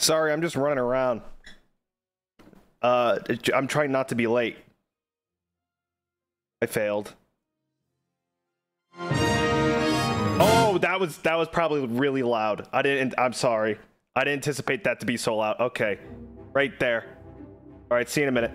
Sorry, I'm just running around. I'm trying not to be late. I failed. Oh, that was probably really loud. I'm sorry. I didn't anticipate that to be so loud. Okay. Right there. All right, see you in a minute.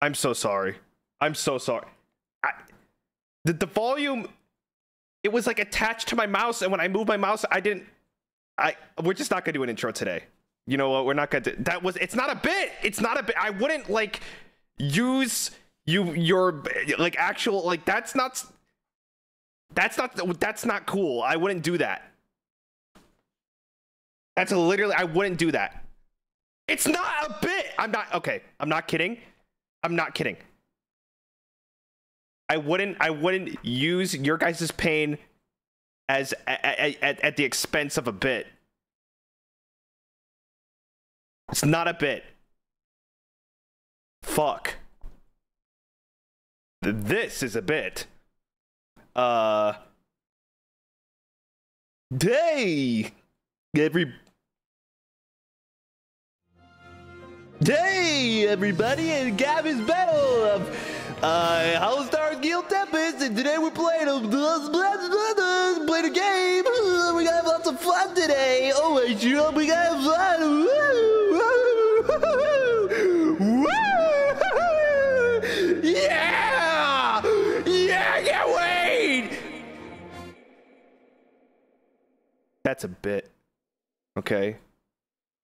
I'm so sorry. I'm so sorry. The volume, it was like attached to my mouse, and when I moved my mouse, we're just not gonna do an intro today. You know what? We're not gonna do, it's not a bit. It's not a bit. I wouldn't like use your like actual, like that's not cool. I wouldn't do that. That's literally, I wouldn't do that. It's not a bit. I'm not kidding. I'm not kidding. I wouldn't use your guys' pain as at the expense of a bit. It's not a bit. Fuck. This is a bit. Hey everybody, it's Gavis Bettel of Holostars Tempus, and today we're playing a game. We're gonna have lots of fun today. Oh, I sure hope we gonna have fun. Yeah! Yeah, I can't wait! That's a bit. Okay.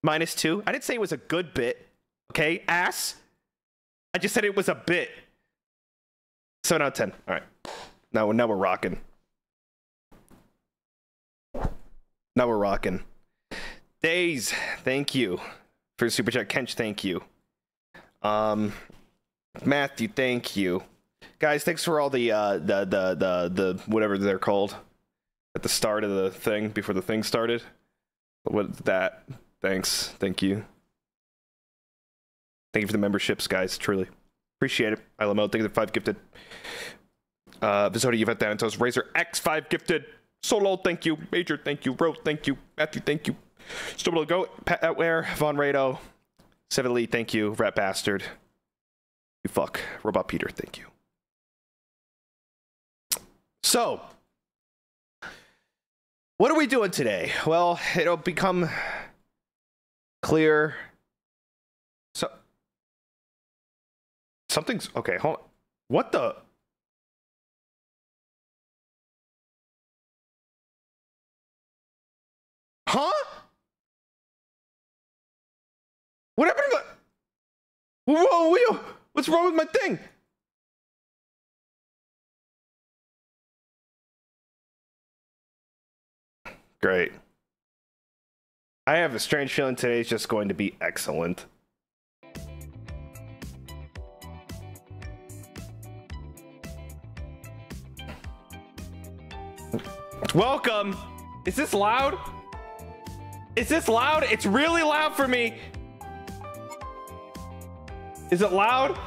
-2. I didn't say it was a good bit. Okay, ass. I just said it was a bit. 7 out of 10. All right. Now we're rocking. Now we're rocking. Days, thank you for super chat. Kench, thank you. Matthew, thank you. Guys, thanks for all the whatever they're called at the start of the thing before the thing started. Thanks, thank you. Thank you for the memberships, guys. Truly appreciate it. I love it. Thank you for the 5 gifted. Visota, Yvette, Thanatos, Razor X 5 gifted. Solo, thank you. Major, thank you. Rose, thank you. Matthew, thank you. Stubble Go, Pat Atware, Von Rado, Seven Lee, thank you. Rat Bastard, you fuck. Robot Peter, thank you. So, what are we doing today? Well, it'll become clear. Something's okay. Hold on. What the? Huh? What happened to my? Whoa, what's wrong with my thing? Great. I have a strange feeling today's just going to be excellent. Welcome. Is this loud? Is this loud? It's really loud for me. Is it loud?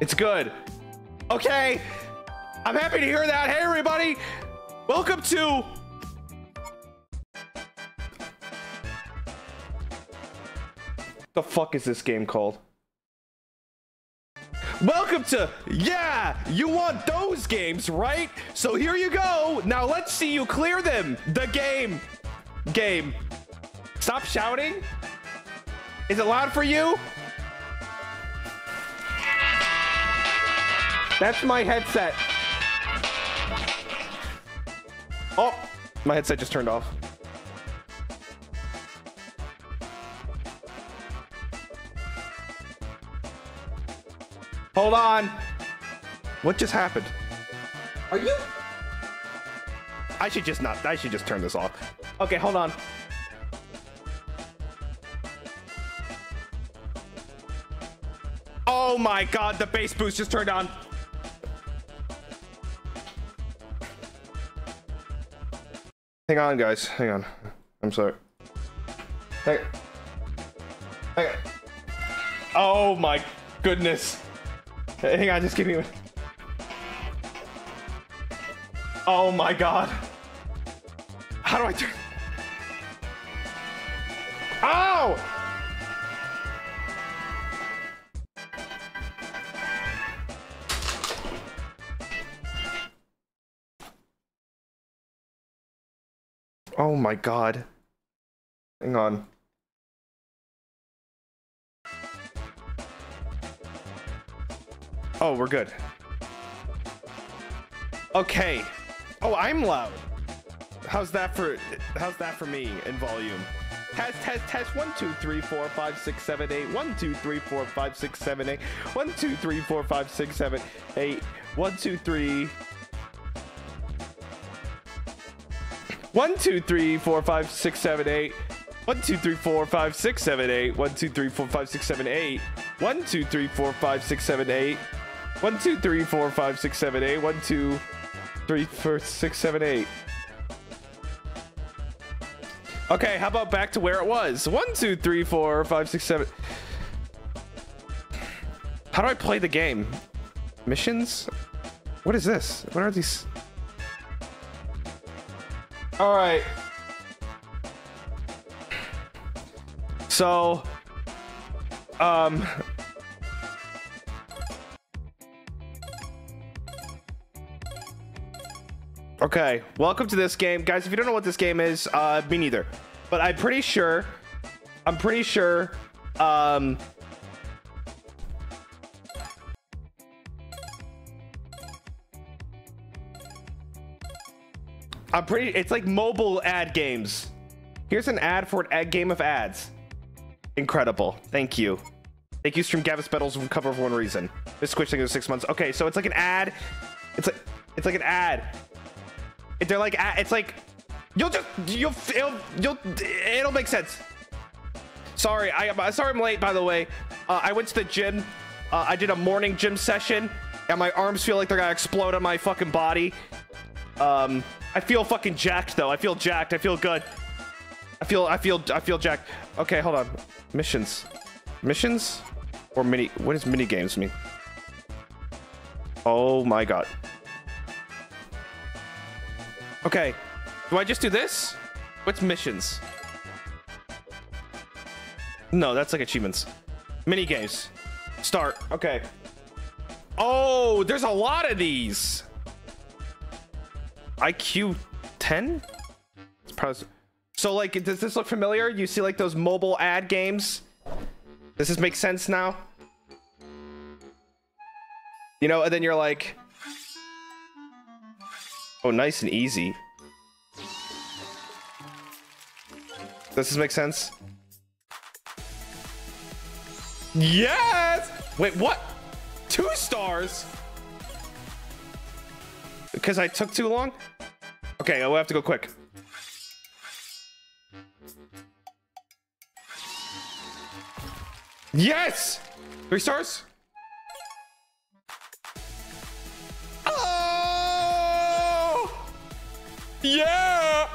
It's good. Okay. I'm happy to hear that. Hey, everybody. Welcome to... The fuck is this game called? Welcome to, yeah, you want those games, right? So here you go. Now let's see you clear them. The game. Game. Stop shouting. Is it loud for you? That's my headset. Oh, my headset just turned off. Hold on. What just happened? Are you? I should just not. I should just turn this off. Okay, hold on. Oh my God, the bass boost just turned on. Hang on, guys. Hang on. I'm sorry. Hang on. Hang on. Oh my goodness. Hang on, just give me. Oh my God. How do I turn? Ow! Oh my God. Hang on. Oh, we're good. Okay. Oh, I'm loud. How's that for me in volume? Test 1 2 3 4 5 6 7 8 1 2 3 4 5 6 7 8 1 2 3 4 5 6 7 8 1 2 3 1 2 3 4 5 6 7 8 1 2 3 4 5 6 7 8 1 2 3 4 5 6 7 8 1 2 3 4 5 6 7 8 1 2 3 4 5 6 7 8 1 2 3 4 6 7 8 Okay, how about back to where it was? 1 2 3 4 5 6 7 How do I play the game? Missions? What is this? What are these? All right. So, okay, welcome to this game. Guys, if you don't know what this game is, me neither. But I'm pretty sure it's like mobile ad games. Here's an ad for an ad game of ads. Incredible. Thank you. Thank you, Stream Gavis Bettel's cover of One Reason. This Squishling is 6 months. Okay, so it's like an ad. It's like an ad. They're like, it's like, it'll make sense. Sorry, I'm late, by the way. I went to the gym. I did a morning gym session, and my arms feel like they're gonna explode on my fucking body. I feel fucking jacked though. I feel jacked. I feel good. I feel jacked. Okay, hold on. Missions, or mini? What does mini games mean? Oh my God. Okay, do I just do this? What's missions? No, that's like achievements. Mini games. Start. Okay. Oh, there's a lot of these. IQ 10? So like, does this look familiar? You see like those mobile ad games? Does this make sense now? You know, and then you're like, oh, nice and easy. Does this make sense? Yes! Wait, what? 2 stars? Because I took too long? Okay, I'll have to go quick. Yes! 3 stars? Yeah!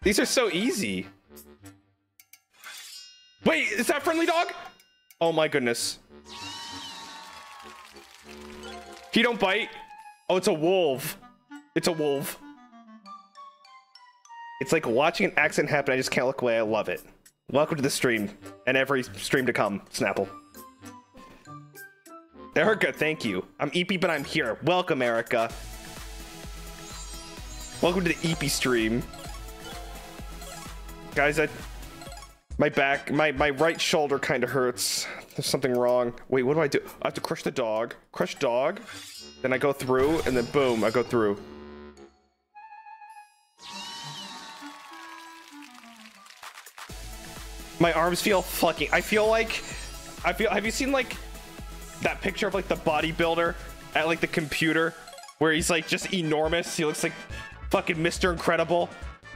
These are so easy. Wait, is that friendly dog? Oh my goodness. He don't bite. Oh, it's a wolf. It's a wolf. It's like watching an accident happen. I just can't look away. I love it. Welcome to the stream and every stream to come, Snapple. Erica, thank you. I'm EP, but I'm here. Welcome, Erica. Welcome to the EP stream. Guys, my right shoulder kind of hurts. There's something wrong. Wait, what do I do? I have to crush the dog. Crush dog. Then I go through and then boom, I go through. My arms feel fucking, have you seen like that picture of like the bodybuilder at like the computer? where he's like just enormous. He looks like fucking Mr. Incredible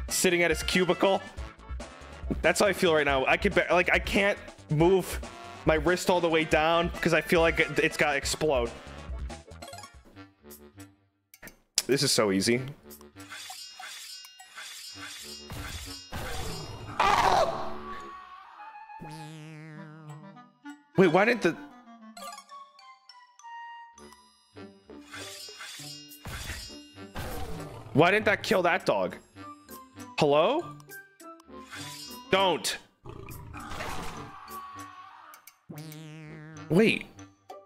sitting at his cubicle. That's how I feel right now. I could like, I can't move my wrist all the way down because I feel like it's gotta explode. This is so easy. Oh! Wait, why didn't the... Why didn't that kill that dog? Hello? Don't. Wait.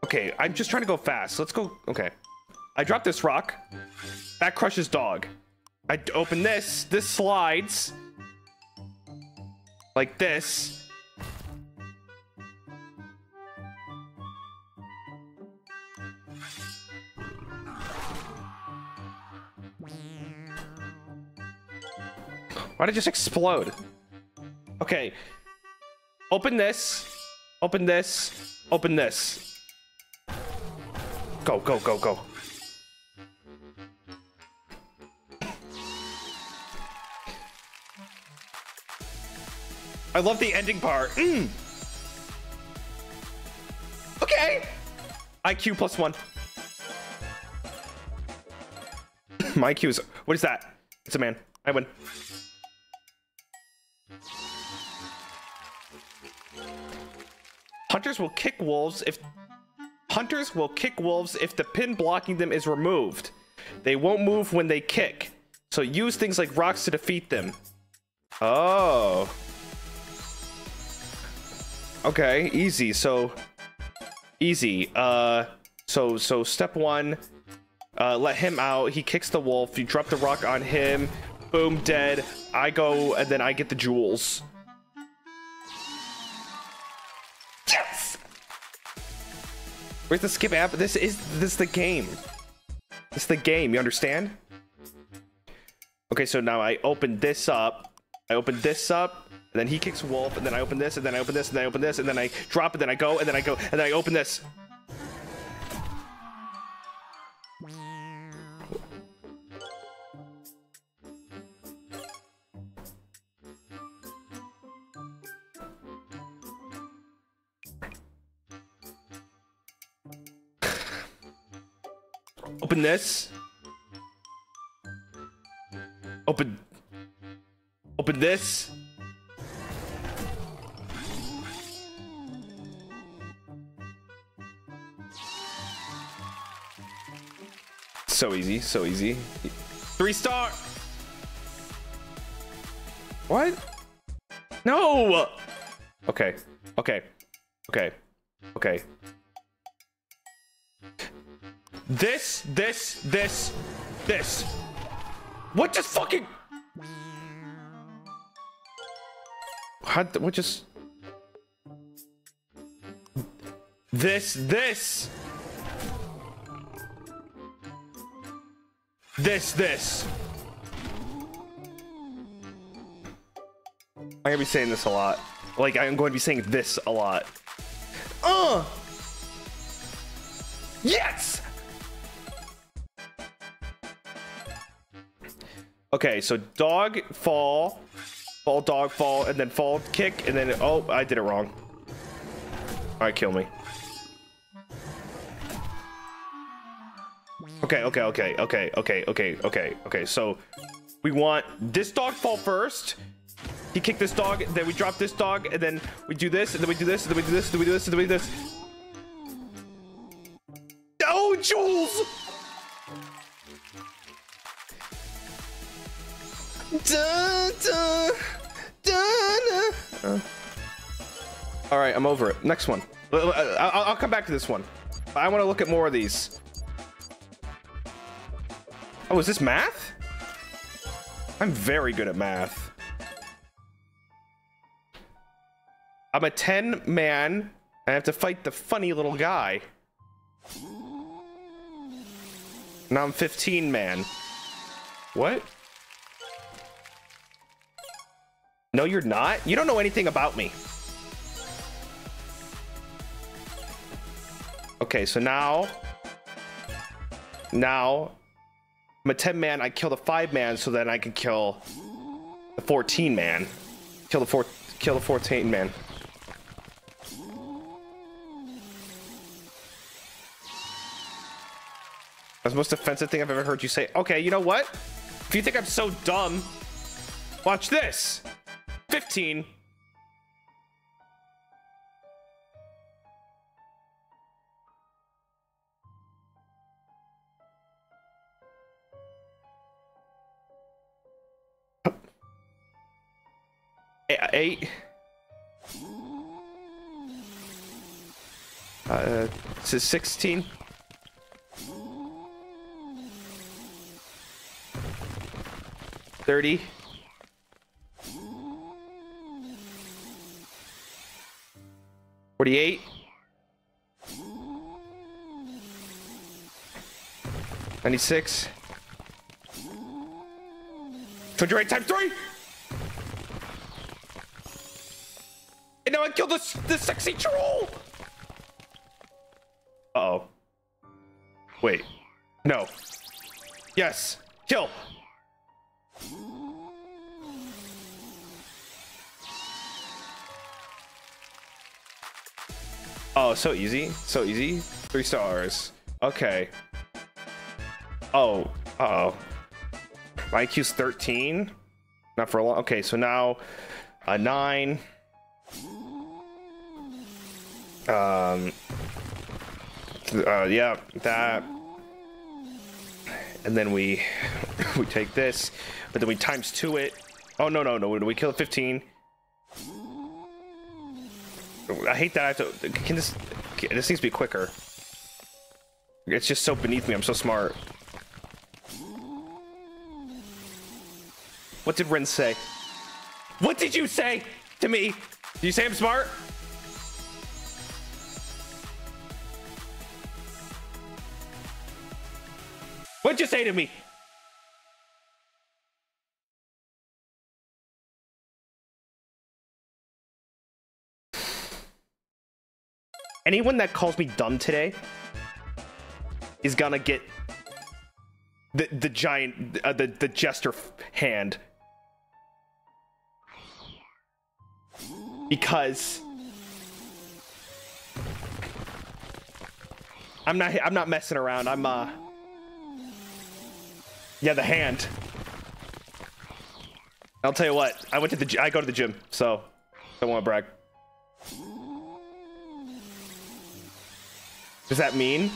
Okay, I'm just trying to go fast. Let's go. Okay. I dropped this rock. That crushes dog. I open this. This slides. Like this. Why did it just explode? Okay. Open this. Open this. Open this. Go, go, go, go. I love the ending part. Okay. IQ plus one. My IQ is... What is that? It's a man. I win. Hunters will kick wolves if... Hunters will kick wolves if the pin blocking them is removed. They won't move when they kick. So use things like rocks to defeat them. Oh. Okay, easy. So easy. So step one, let him out. He kicks the wolf. You drop the rock on him. Boom, dead. I go, and then I get the jewels. Yes. Where's the skip app? This is the game. It's the game. You understand? Okay, so now I open this up. I open this up. And then he kicks wolf, and then I open this, and then I open this, and I open this, and then I drop it, then I go, and then I go, and then I open this. Open this. Open. Open this. So easy, so easy. 3-star! What? No! Okay, okay, okay, okay. This. What just fucking... What just... This. This. I'm gonna be saying this a lot. Like, I'm going to be saying this a lot. Yes! Okay, so dog, fall, dog, fall, and then fall, kick, and then, oh, I did it wrong. All right, kill me. Okay, so we want this dog fall first. He kicked this dog, then we drop this dog, and then we do this, and then we do this, and then we do this, and then we do this, and then we do this. Oh, Jules! All right, I'm over it. Next one. I'll come back to this one. I want to look at more of these. Oh, is this math? I'm very good at math. I'm a 10-man. I have to fight the funny little guy. Now I'm 15-man. What? No, you're not. You don't know anything about me. Okay, so now... I'm a 10-man, I kill the 5-man, so then I can kill the 14-man. Kill the 14-man. That's the most offensive thing I've ever heard you say. Okay, you know what? If you think I'm so dumb, watch this. 15. Eight. This is 16. Thirty. 48. 96. 208 times 3! And now I killed the sexy troll! Uh-oh. Wait. No. Yes. Kill! Oh, so easy. So easy. 3 stars. Okay. Oh. Uh-oh. My IQ's 13. Not for a long... Okay, so now... A 9. That. And then we... we take this. But then we times 2 it. Oh, no. We kill 15. I hate that I have to... This needs to be quicker. It's just so beneath me. I'm so smart. What did Ren say? What did you say to me? Did you say I'm smart? What'd you say to me? Anyone that calls me dumb today is gonna get the giant, the jester hand, because I'm not messing around. Yeah, the hand. I'll tell you what. I go to the gym, so don't want to brag. Does that mean?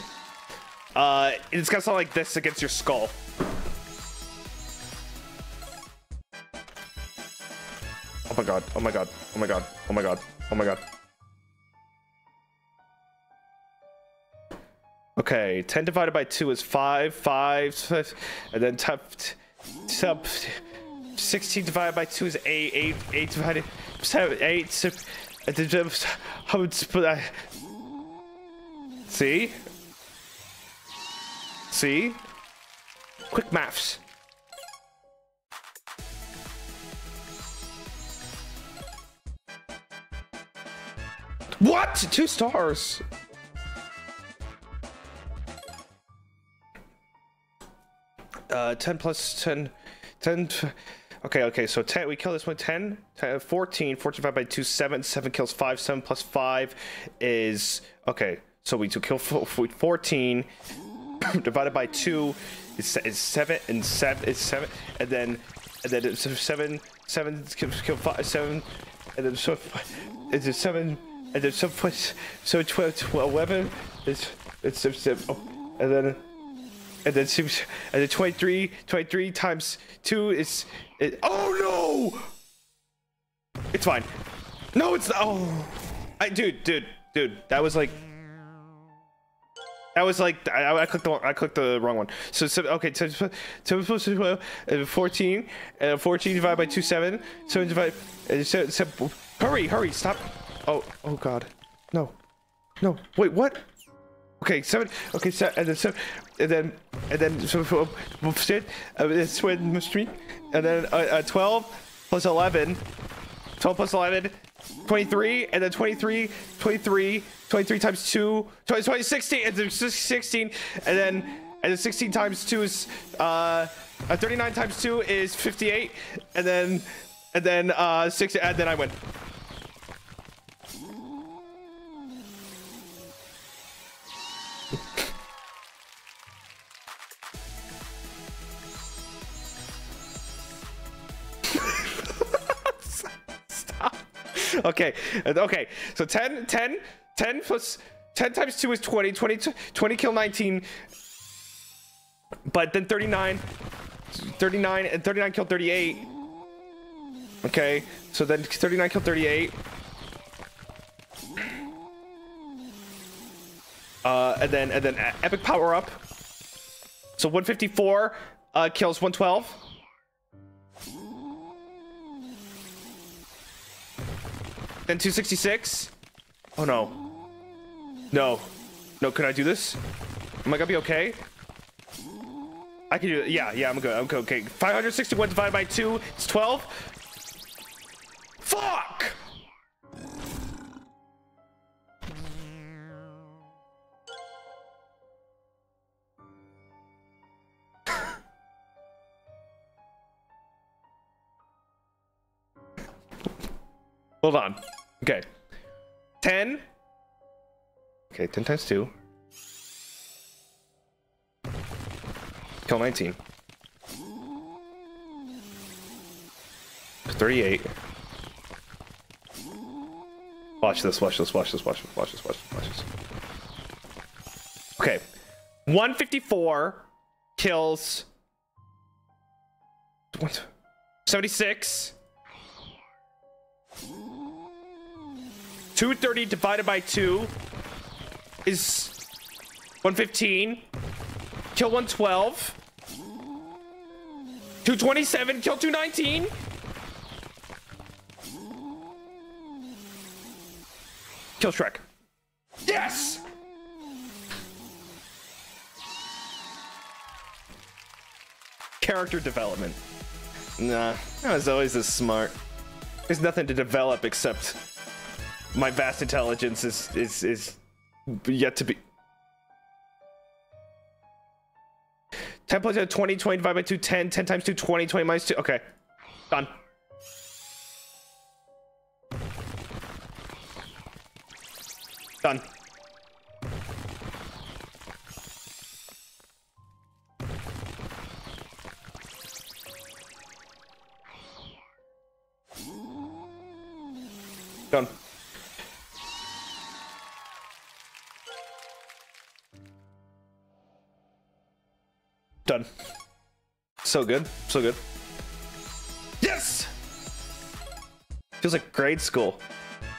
It's gonna sound like this against your skull. Oh my god, oh my god, oh my god, oh my god, oh my god. Okay, 10 divided by 2 is 5, 5, 5 and then 16 divided by 2 is 8, 8, 8 divided 7, 8, 6, I would split that. See? See? Quick maths. What? 2 stars. Ten plus ten. Okay, so 10, we kill this one, 10, 10 14, 14 divided by 2, 7, 7 kills 5, 7 plus 5 is, okay. So we do kill 14 divided by 2 is 7 and 7 is 7 and then it's 7 kill 5 7 and then so it's 7 and then so 11 it's 7 oh, and then 6 and then 23 times 2 is it, oh no, it's fine. No, it's oh I dude that was like. That was like I clicked the wrong one. So okay, 14 and 14 divided by 2 7 7 divided. Hurry stop. Oh god, no wait what? Okay 7 okay 7 and then 7 and then so it's when street and then 12 plus 11. 12 plus 11, 23, and then 23 times 2, 20, 16, and then 16, and then, and then 16 times 2 is 39 times 2 is 58, and then 6, and then I win. Okay, okay, so 10 plus 10 times 2 is 20, 20 kill 19, but then 39 and 39 kill 38. Okay, so then 39 kill 38, and then epic power up, so 154 kills 112. Then 266. Oh no. No. No, can I do this? Am I gonna be okay? I can do it. Yeah, yeah, I'm good. I'm good. Okay. 561 divided by 2. It's 12. Fuck! Hold on. Okay, 10. Okay, 10 times 2. Kill 19. 38. Watch this, watch this, watch this, watch this, watch this, watch this, watch this. Okay, 154 kills 76. 230 divided by 2 is 115. Kill 112. 227. Kill 219. Kill Shrek. Yes! Character development. Nah, I was always this smart. There's nothing to develop except... my vast intelligence is yet to be. 10 plus 20, 20 divided by 2, 10. 10 times 2, 20, 20 minus 2. Okay. Done. Done. Done. Done. So good. So good. Yes! Feels like grade school.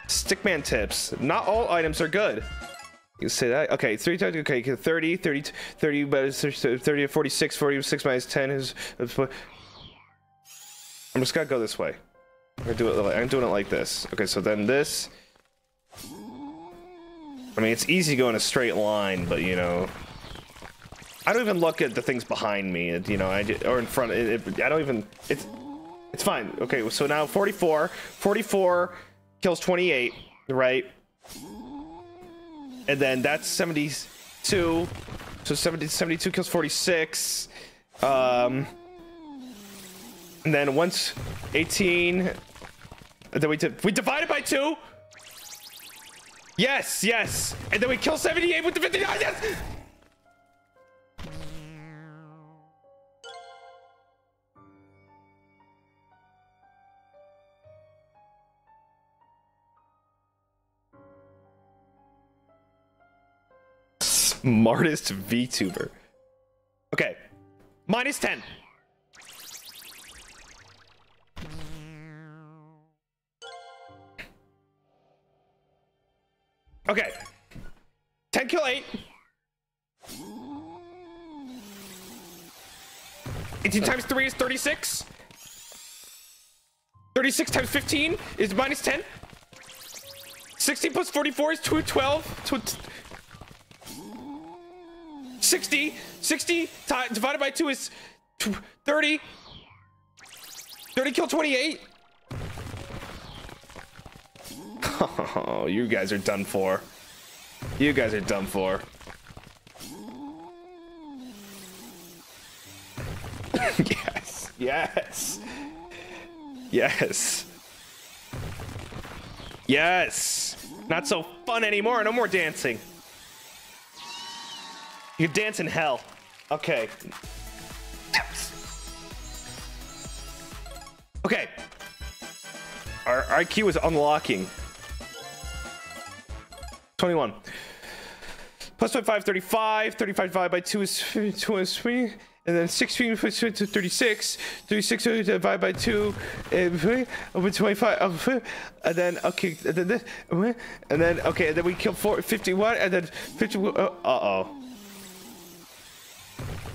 Stickman tips. Not all items are good. You say that? Okay, 3 times. Okay, 30, 30, 30, 30, 30, 46, 46 minus 10 is... I'm just gonna go this way. I'm doing it like this. Okay, so then this... I mean, it's easy to go in a straight line, but you know... I don't even look at the things behind me, you know, or in front. I don't even. It's fine. Okay, so now 44 kills 28, right? And then that's 72. So 72 kills 46. And then once 18. And then we divide it by 2. Yes, yes. And then we kill 78 with the 59. Yes. Smartest VTuber. Okay. Minus 10. Okay. 10 kill 8. 18 times 3 is 36. 36 times 15 is minus 10. 16 plus 44 is 212. 60 divided by 2 is 30. 30 kill 28. Oh, you guys are done for. You guys are done for. Yes, yes, yes, yes. Not so fun anymore. No more dancing. You dance in hell. Okay. Okay. Our IQ is unlocking. 21. Plus 5, 35. 35 divided by 2 is 20. And then 16 plus 36. 36 divided by 2 is 25. And then, okay. And then, okay. And then we kill 51. And then 51. Uh-oh.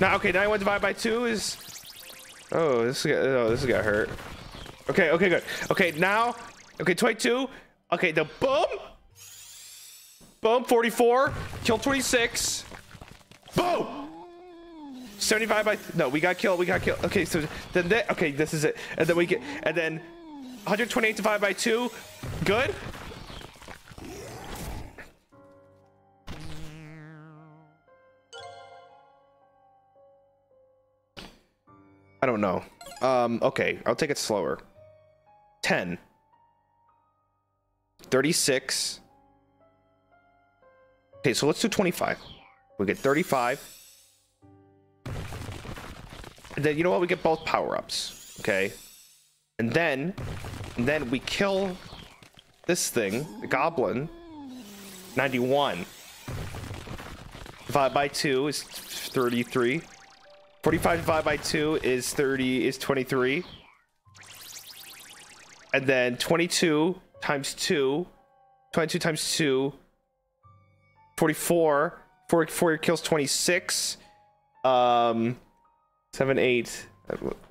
Now, okay. 91 divided by 2 is... Oh, this got hurt. Okay, okay, good. Okay, now... Okay, 22. Okay, the boom! Boom, 44. Kill 26. Boom! 75 by... No, we got killed, we got killed. Okay, so then... Okay, this is it. And then we get... And then... 128 divided by 2. Good. I don't know. Okay, I'll take it slower. 10. 36. Okay, so let's do 25. We get 35. And then, you know what? We get both power-ups, okay? And then we kill this thing, the goblin. 91. Divided by 2 is 33. 45 divided by 2 is 23. And then 22 times 2, 44, 44 kills 26, 7, 8,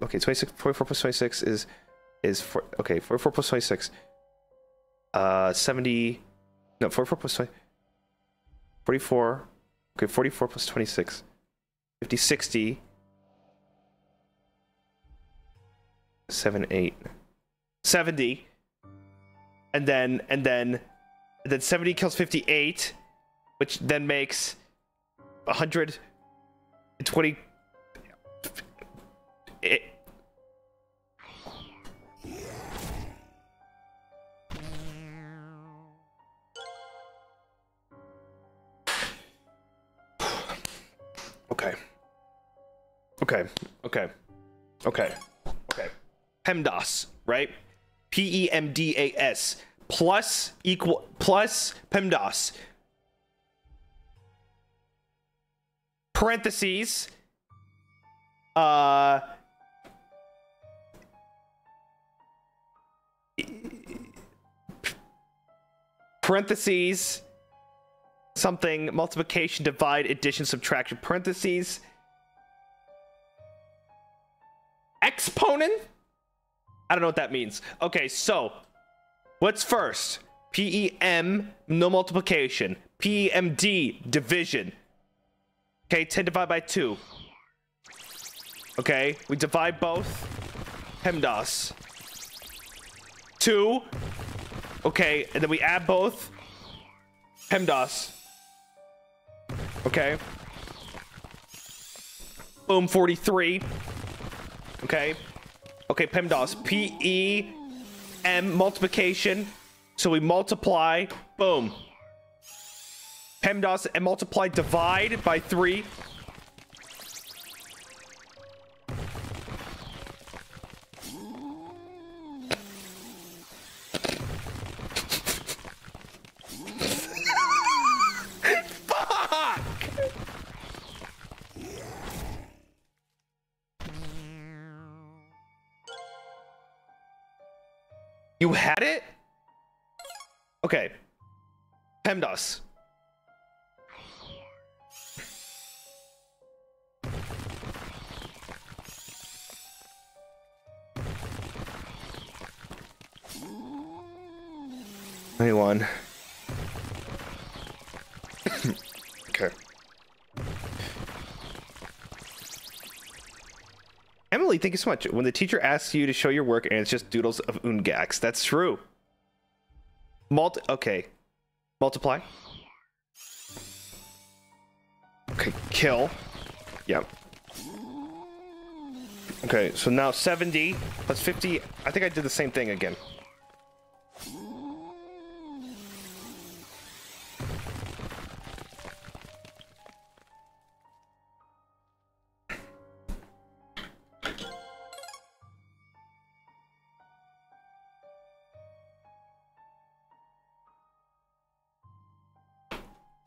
okay, 26, 44 plus 26 is 4, okay, 44 plus 26, 70, no, 44 plus 20, 44, okay, 44 plus 26, 50, 60, 7, 8, 70, and then 70 kills 58, which then makes 120. Okay. Okay. Okay. Okay. Okay. PEMDAS, right? PEMDAS plus equal plus PEMDAS parentheses parentheses something multiplication divide addition subtraction parentheses exponent. I don't know what that means. Okay, so what's first? PEM, no multiplication. PEMD, division. Okay, 10 divided by 2. Okay, we divide both. PEMDAS. 2. Okay, and then we add both. PEMDAS. Okay. Boom, 43. Okay. Okay, PEMDAS. P-E-M, multiplication. So we multiply. Boom. PEMDAS and multiply, divide by 3. Fuck! You had it? Okay. PEMDAS. Anyone. Okay. Emily, thank you so much. When the teacher asks you to show your work and it's just doodles of ungax, that's true. Okay. Multiply. Okay, kill. Yep. Okay, so now 70 plus 50. I think I did the same thing again.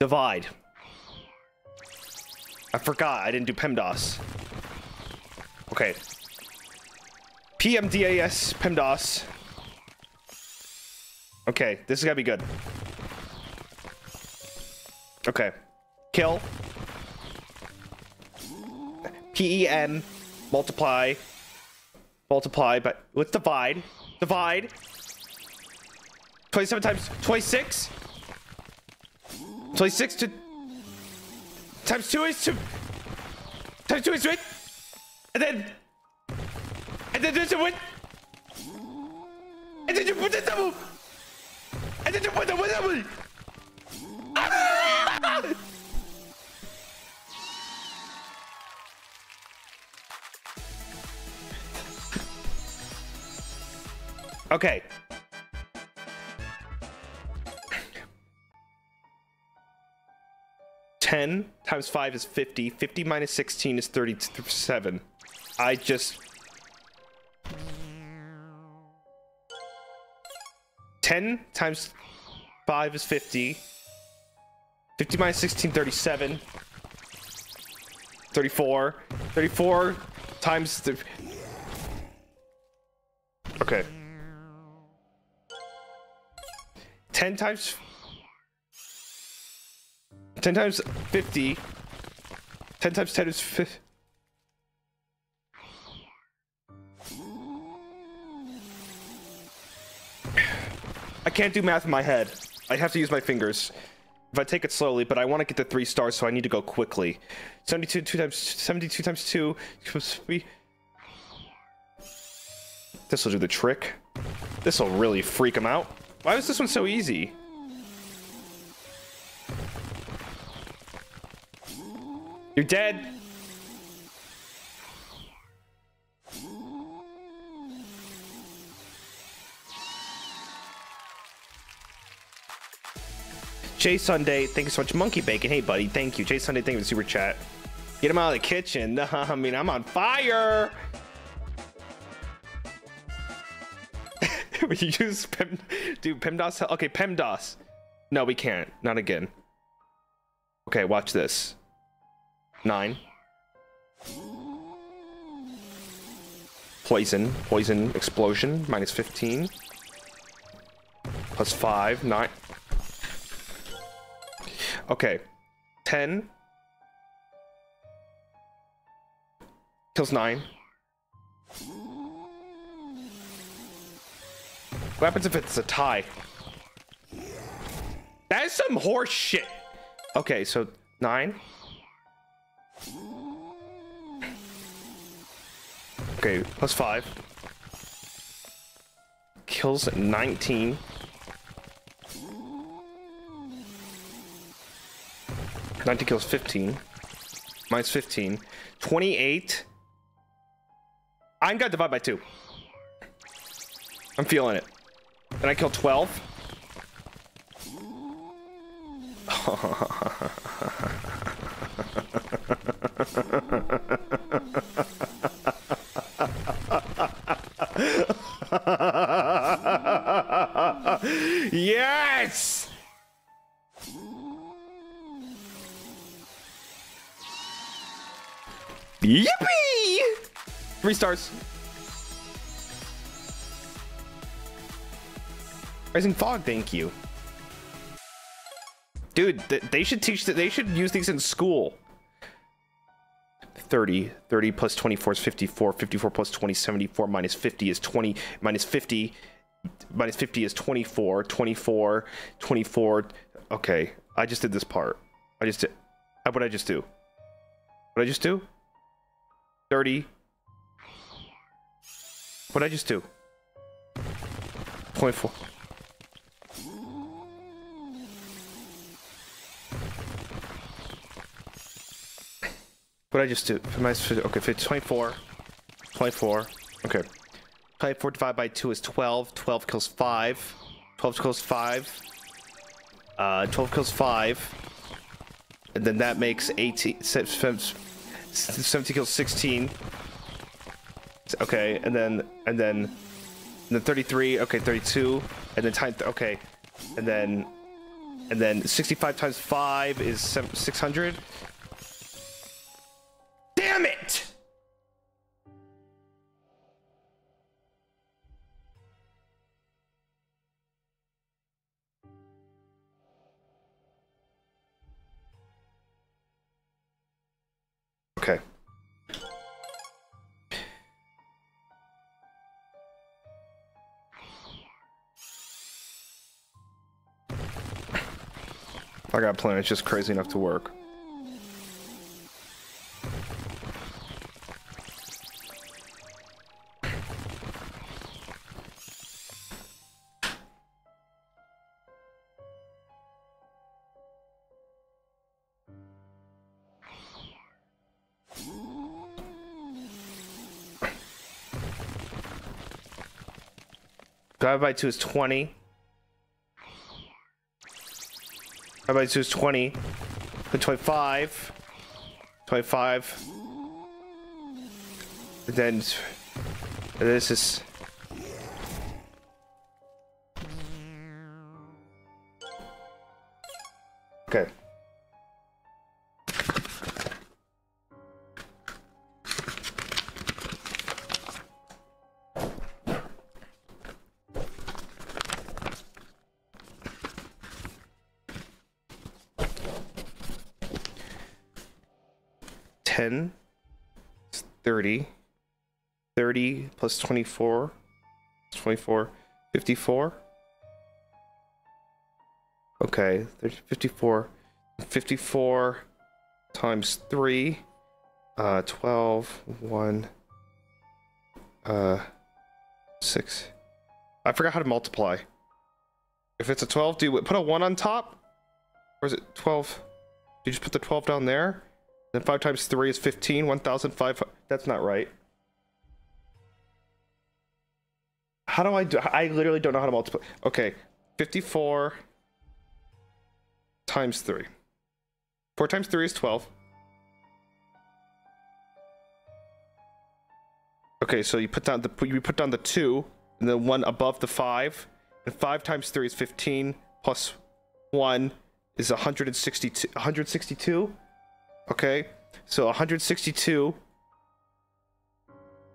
Divide. I forgot. I didn't do PEMDAS. Okay. PMDAS PEMDAS. Okay, this is gonna be good. Okay. Kill. PEM. Multiply. Multiply, but let's divide. Divide. 27 times 26. 26 to... Times 2 is 2. Times 2 is 2. And then... And then there's a win. And then you put the double. And then you put the win. Okay. Ten times 5 is 50. 50 minus 16 is 37. I just... 10 times 5 is 50. 50 minus 16, 37. 34. 34 times... Okay. 10 times... 10 times 50. 10 times 10 is 50. I can't do math in my head. I have to use my fingers. If I take it slowly, but I want to get the 3 stars, so I need to go quickly. 72 times 2. This will do the trick. This will really freak him out. Why was this one so easy? You're dead. Jay Sunday, thank you so much. Monkey Bacon, hey buddy, thank you. Jay Sunday, thank you for the super chat. Get him out of the kitchen. I mean, I'm on fire. We use Pem, dude. PEMDAS. Okay, PEMDAS. No, we can't. Not again. Okay, watch this. 9. Poison. Poison explosion. Minus 15. Plus 5. 9. Okay. 10. Kills 9. What happens if it's a tie? That is some horse shit. Okay, so 9. Okay, plus 5. Kills 19. Kills 15. Minus 15. 28. I'm gonna divide by 2. I'm feeling it. And I kill 12. Yes! Yippee! 3 stars. Rising Fog, thank you. Dude, they should teach that. They should use these in school. 30. 30 plus 24 is 54. 54 plus 20 is 74. Minus 50 is 20. Minus 50. Minus 50 is 24. 24. 24. Okay. I just did this part. I just did. What did I just do? What did I just do? 30. What did I just do? 0.4. What I just do? Okay, 24. 24. Okay. Play 4 divided by 2 is 12. 12 kills 5. 12 kills 5. 12 kills 5. And then that makes 18. 70 kills 16. Okay, and then 33. Okay, 32. And then time. Okay, and then 65 times 5 is 600. Damn it! Okay. I got a plan, it's just crazy enough to work. Divided by 2 is 20. Divided by 2 is 20. 25. 25. And then this is... Okay. It's 30. 30 plus 24. 24. 54. Okay. 54. 54 times 3. 12. 1. 6. I forgot how to multiply. If it's a 12, do you put a 1 on top? Or is it 12? Do you just put the 12 down there? Then 5 times 3 is 15, 1,500. That's not right. How do I do? I literally don't know how to multiply. Okay, 54 times 3. 4 times 3 is 12. Okay, so you put down the 2 and the 1 above the 5. And 5 times 3 is 15 plus 1 is 162. 162? Okay, so 162,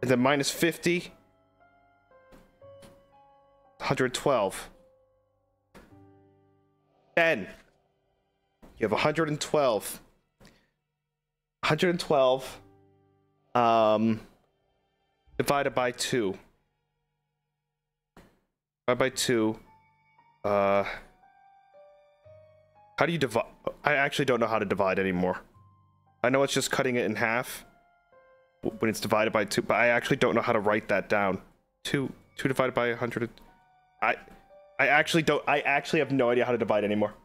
and then minus 50, 112. 10. You have 112. 112 divided by 2. Divided by 2. How do you divide? I actually don't know how to divide anymore. I know it's just cutting it in half when it's divided by 2, but I actually don't know how to write that down. 2 divided by 100. I actually have no idea how to divide anymore.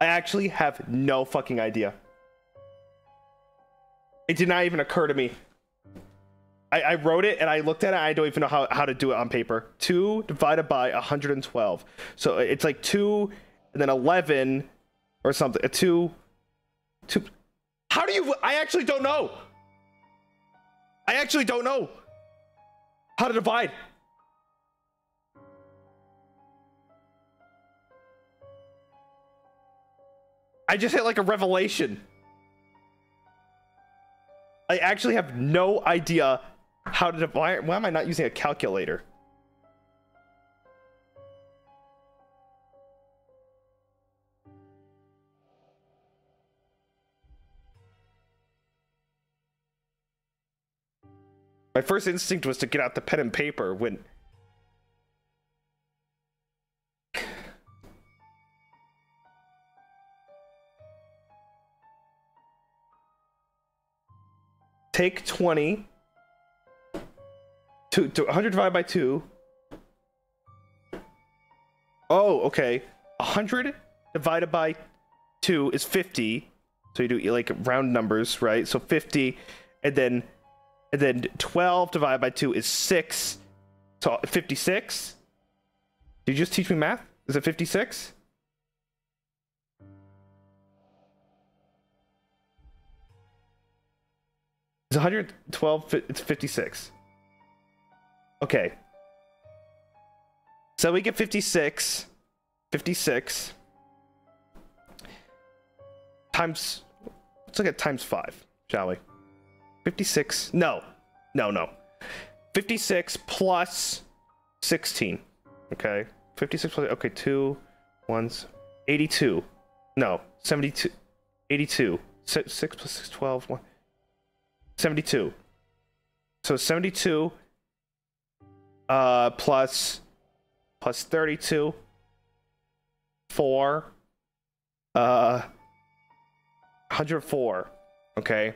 I actually have no fucking idea. It did not even occur to me. I wrote it and I looked at it. I don't even know how to do it on paper. 2 divided by 112. So it's like 2 and then 11 or something. How do you? I actually don't know. I actually don't know how to divide. I just hit like a revelation. I actually have no idea how to divide. Why am I not using a calculator? My first instinct was to get out the pen and paper when... Take 20... to 100 divided by 2... Oh, okay. 100 divided by 2 is 50. So you do like round numbers, right? So 50, and then... And then 12 divided by 2 is 6. So 56. Did you just teach me math? Is it 56? It's 112, it's 56. Okay. So we get 56. 56. Times, let's look at times 5, shall we? 56, no. 56 plus 16, okay? 56 plus, okay, 2, 1's, 82. No, 72, 82. 6 plus 6, 12, 1. 72. So 72 plus 32, 4, 104, okay?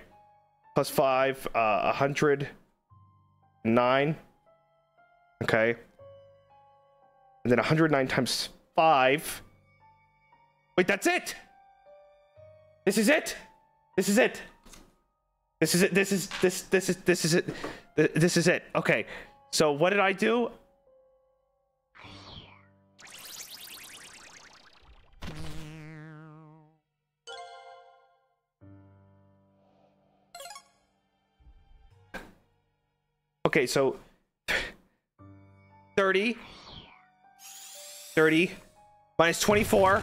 Plus 5, 109, okay? And then 109 times 5. Wait, that's it! This is it! This is it! This is it. This is it. This is it. Okay. So what did I do? Okay, so 30 minus 24.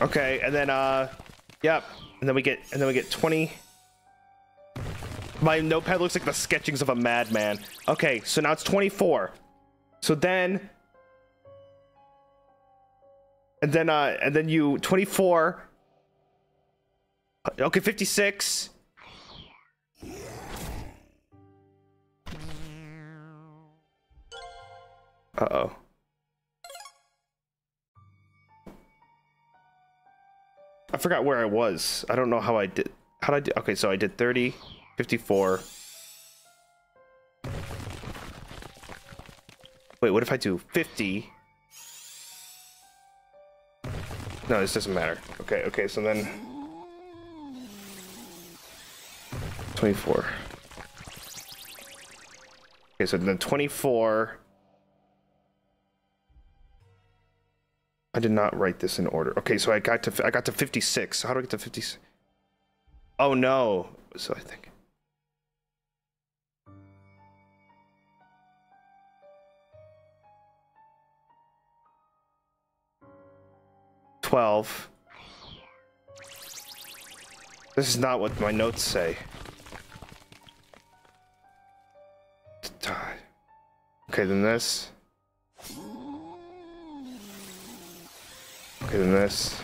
Okay, and then yep, and then we get 20. My notepad looks like the sketchings of a madman. Okay, so now it's 24. So then, and then you 24. Okay, 56. Uh-oh. I forgot where I was. I don't know how I did. How did I do? Okay, so I did 30, 54. Wait, what if I do 50? No, this doesn't matter. Okay, so then 24. Okay, so then 24. I did not write this in order. Okay, so I got to 56. How do I get to 56? Oh no. So I think. This is not what my notes say. Okay, then this. Okay, then this.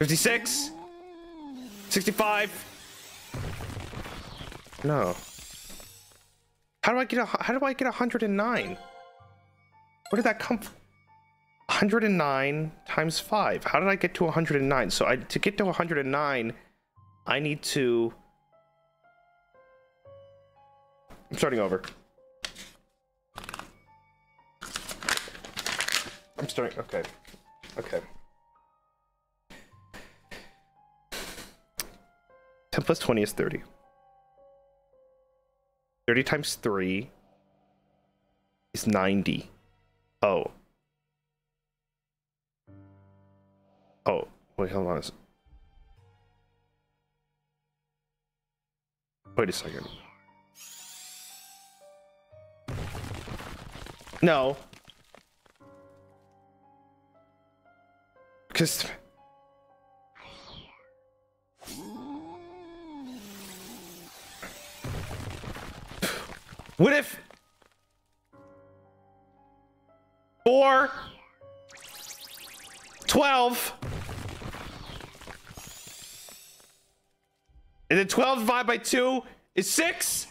$56? $65? No. How do I get 109? Where did that come from? 109 times 5. How did I get to 109? So to get to 109, I need to. I'm starting over. I'm starting. Okay. 10 plus 20 is 30. 30 times 3 is 90. Oh, wait, hold on. Wait a second. No. Because what if 4, 12, and then 12 divided by 2 is 6,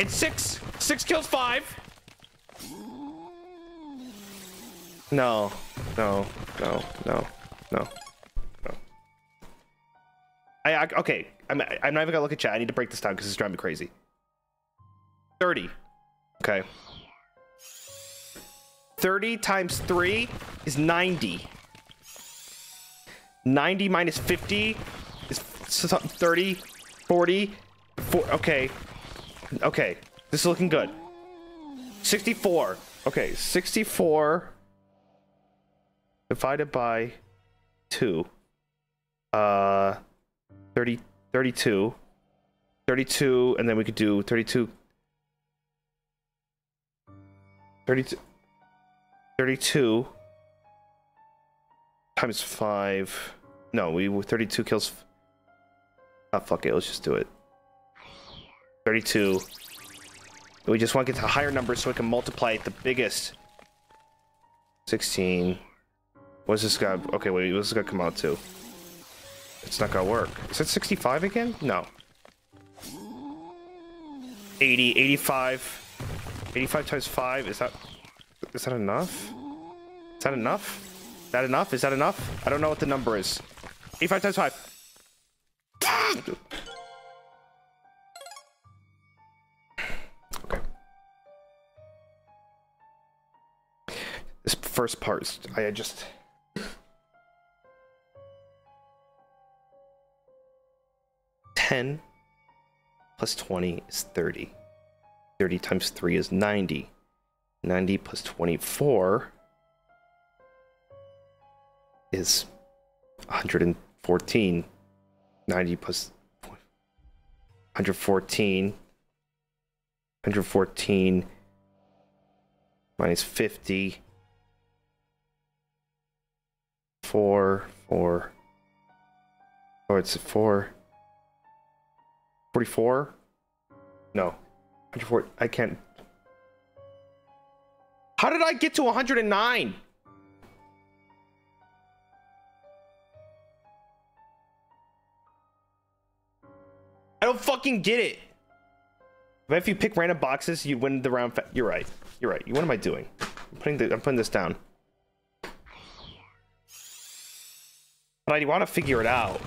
and 6 kills 5. No. Okay, I'm not even gonna look at chat. I need to break this down because it's driving me crazy. 30. Okay. 30 times 3 is 90. 90 minus 50 is 30, 40, 40. Okay. Okay. This is looking good. 64. Okay, 64 divided by 2. 32. 32, and then we could do 32. 32. 32 times 5. No, we were 32 kills. Oh, fuck it. Let's just do it. 32. We just want to get to higher numbers so we can multiply it the biggest. 16. What's this guy? Okay, wait. What's this guy come out to? It's not gonna work. Is it 65 again? No. 80. 85. 85 times 5. Is that? Is that enough? Is that enough? Is that enough? Is that enough? I don't know what the number is. 85 times 5. Okay. This first part, I just... 10 plus 20 is 30. 30 times 3 is 90. 90 plus 24 is 114. 90 plus 114. 114 minus 50. 4. Oh, it's 4. 44? No. 140. I can't. How did I get to 109? I don't fucking get it. But if you pick random boxes, you win the round. You're right. You're right. What am I doing? I'm putting this down. But I want to figure it out.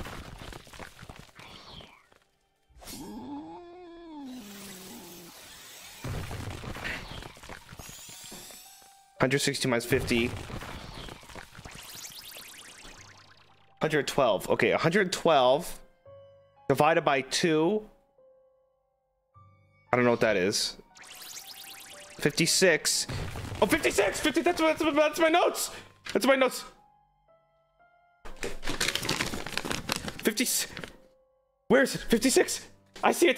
(160 minus 50. 112. Okay, 112 divided by 2. I don't know what that is. 56. Oh, 56! 50, that's my notes! That's my notes! 56. Where is it? 56! I see it!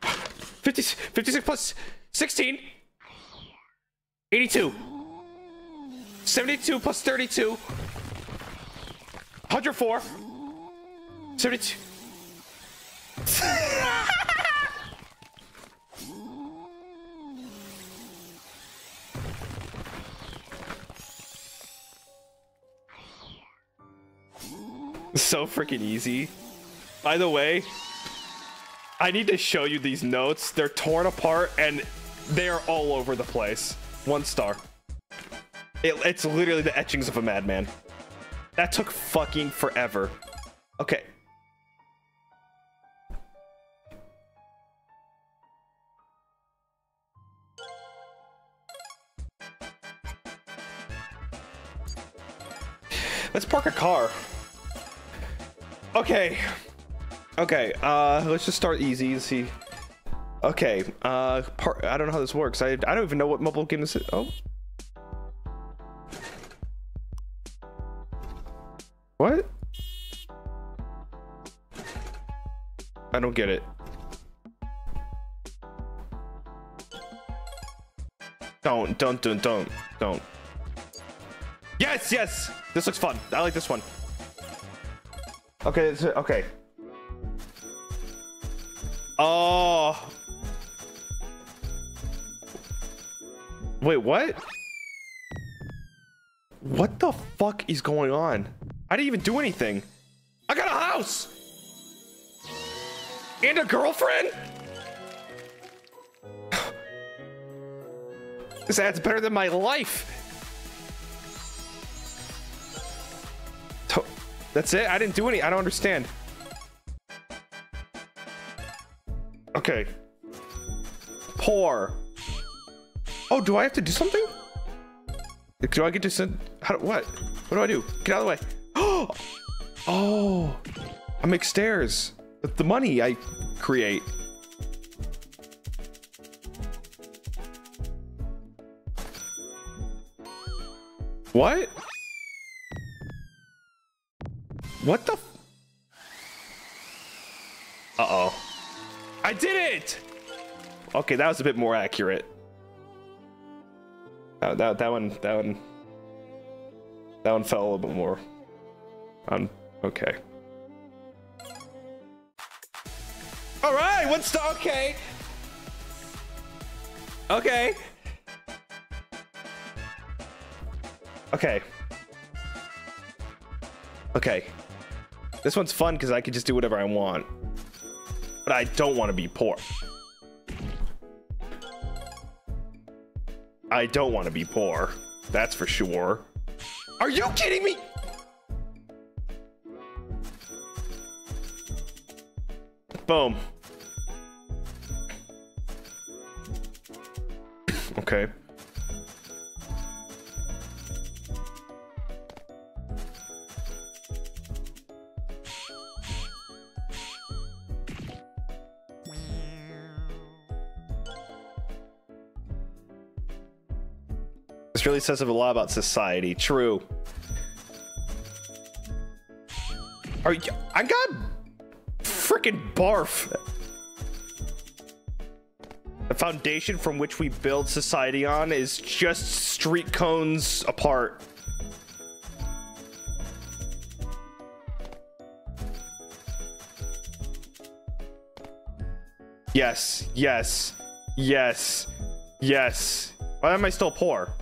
50, 56 plus 16. 82. 72 plus 32. 104. 72. So freaking easy. By the way, I need to show you these notes. They're torn apart and they're all over the place. 1 star. It's literally the etchings of a madman. That took fucking forever. Okay. Let's park a car. Okay. Okay. Let's just start easy and see. Okay, I don't know how this works. I don't even know what mobile game this is. Oh. What? I don't get it. Don't. Yes, yes! This looks fun. I like this one. Okay, okay. Oh... Wait, what? What the fuck is going on? I didn't even do anything. I got a house! And a girlfriend? This ad's better than my life. That's it? I didn't do any. I don't understand. Okay. Poor. Oh, do I have to do something? Do I get to send? What do I do? Get out of the way. Oh, I make stairs with the money I create. What? What the? Uh-oh. I did it! Okay, that was a bit more accurate. That one fell a little bit more. Okay. All right, okay. Okay. Okay. Okay. This one's fun because I can just do whatever I want. But I don't want to be poor. I don't want to be poor. That's for sure. Are you kidding me? Boom. Okay. This really says a lot about society. True. Are you? I got freaking barf. The foundation from which we build society on is just street cones apart. Yes. Yes. Yes. Yes. Why am I still poor?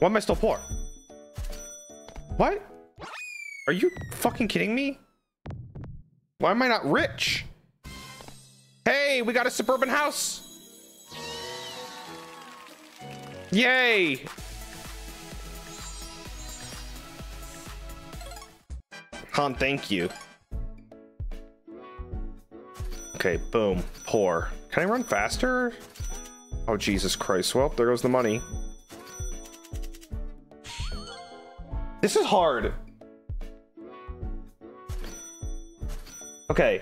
Why am I still poor? What? Are you fucking kidding me? Why am I not rich? Hey, we got a suburban house. Yay. Han, thank you. Okay, boom, poor. Can I run faster? Oh, Jesus Christ. Well, there goes the money. This is hard. Okay.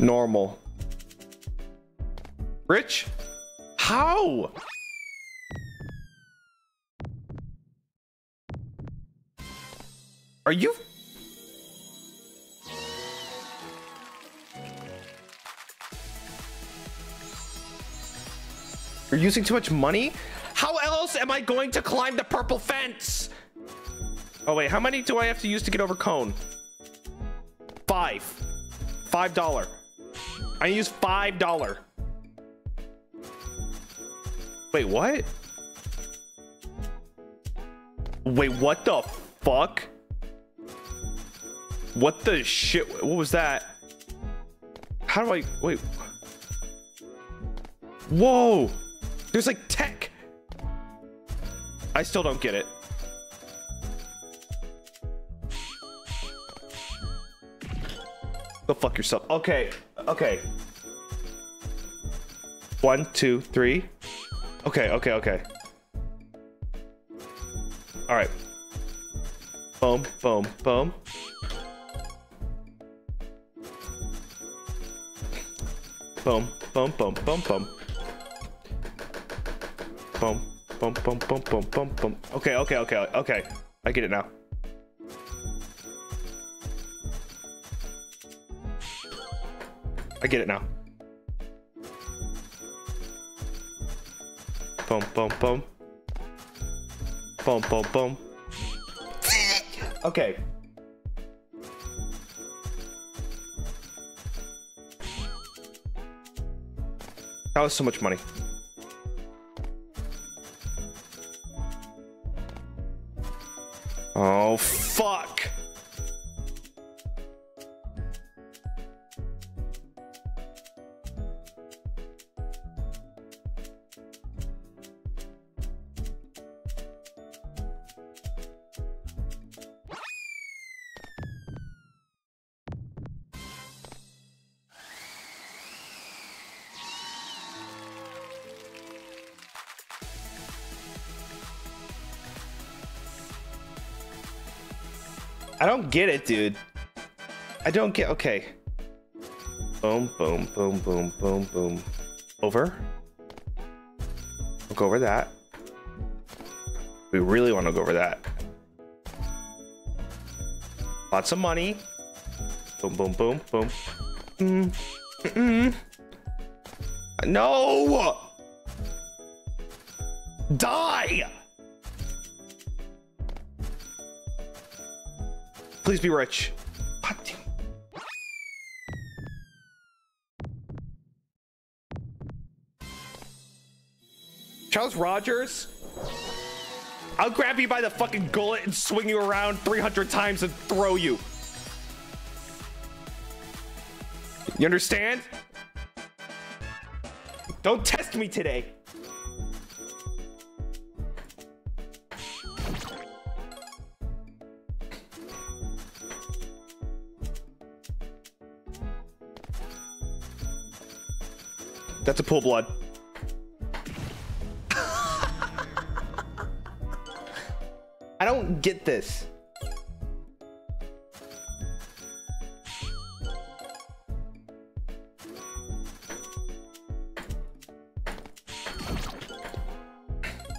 Normal. Rich? How? Are you? You're using too much money? How else am I going to climb the purple fence? Oh wait, how many do I have to use to get over cone? Five. $5. I use $5. Wait, what? Wait, what the fuck? What the shit? What was that? How do I wait? Whoa, there's like tech. I still don't get it. Go fuck yourself. Okay. Okay. 1, 2, 3. Okay. Okay. Okay. All right. Boom. Boom. Boom. Boom. Boom. Boom. Boom. Boom. Boom. Boom. Boom. Boom. Boom. Boom. Boom. Okay. Okay. Okay. Okay. I get it now. I get it now. Boom, boom, boom. Boom, boom, boom. Okay. That was so much money. Oh, fuck! I don't get it, dude. I don't get. Okay. Boom, boom, boom, boom, boom, boom. Over. We'll go over that. We really want to go over that. Lots of money. Boom, boom, boom, boom. No! Die! Please be rich. Charles Rogers? I'll grab you by the fucking gullet and swing you around 300 times and throw you. You understand? Don't test me today. That's a pool of blood. I don't get this.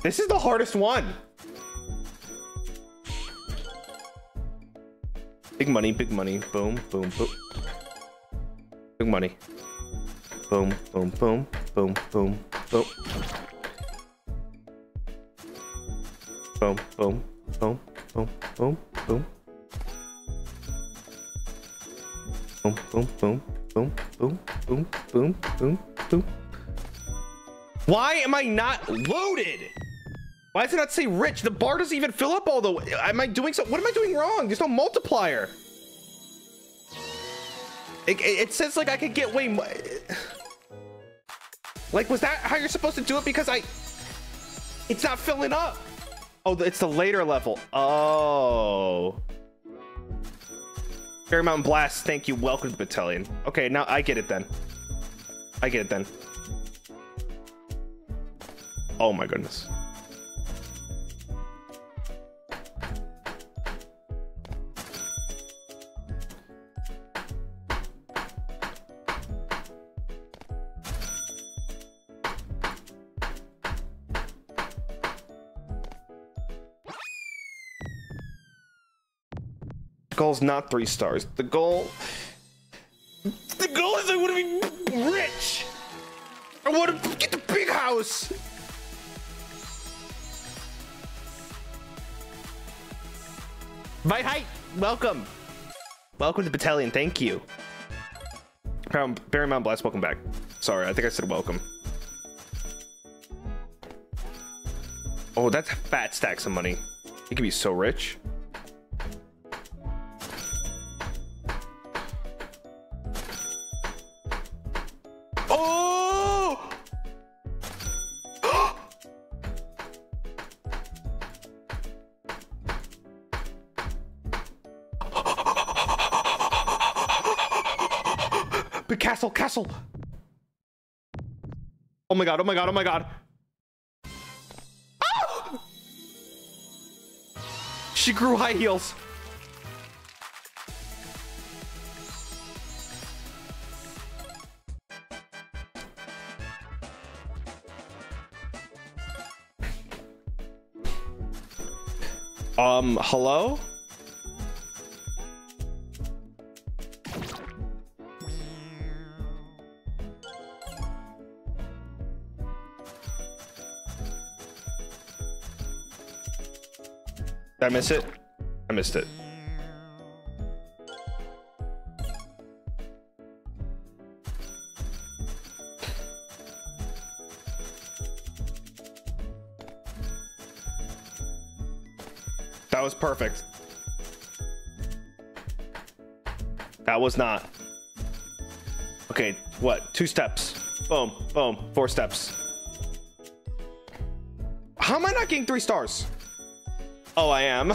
This is the hardest one. Big money, boom, boom, boom. Big money. Boom, boom, boom, boom, boom, boom. Boom, boom, boom, boom, boom, boom. Boom, boom, boom, boom, boom, boom, boom, boom, boom. Why am I not loaded? Why does it not say rich? The bar doesn't even fill up all the way. Am I doing so? What am I doing wrong? There's no multiplier. It says like I could get way more. Like, was that how you're supposed to do it? Because it's not filling up. Oh, it's the later level. Oh. Fairy Mountain Blast, thank you. Welcome to Battalion. Okay, now I get it then. I get it then. Oh my goodness. Goal's not 3 stars. The goal is I want to be rich. I want to get the big house. My height. Welcome. Welcome to Battalion. Thank you. Barry Mount Blast. Welcome back. Sorry, I think I said welcome. Oh, that's fat stacks of money. You can be so rich. Castle. Oh my god, oh my god, oh my god. Oh! She grew high heels. Hello? Did I miss it? I missed it. That was perfect. That was not. Okay, what? 2 steps. Boom, boom, 4 steps. How am I not getting 3 stars? Oh, I am.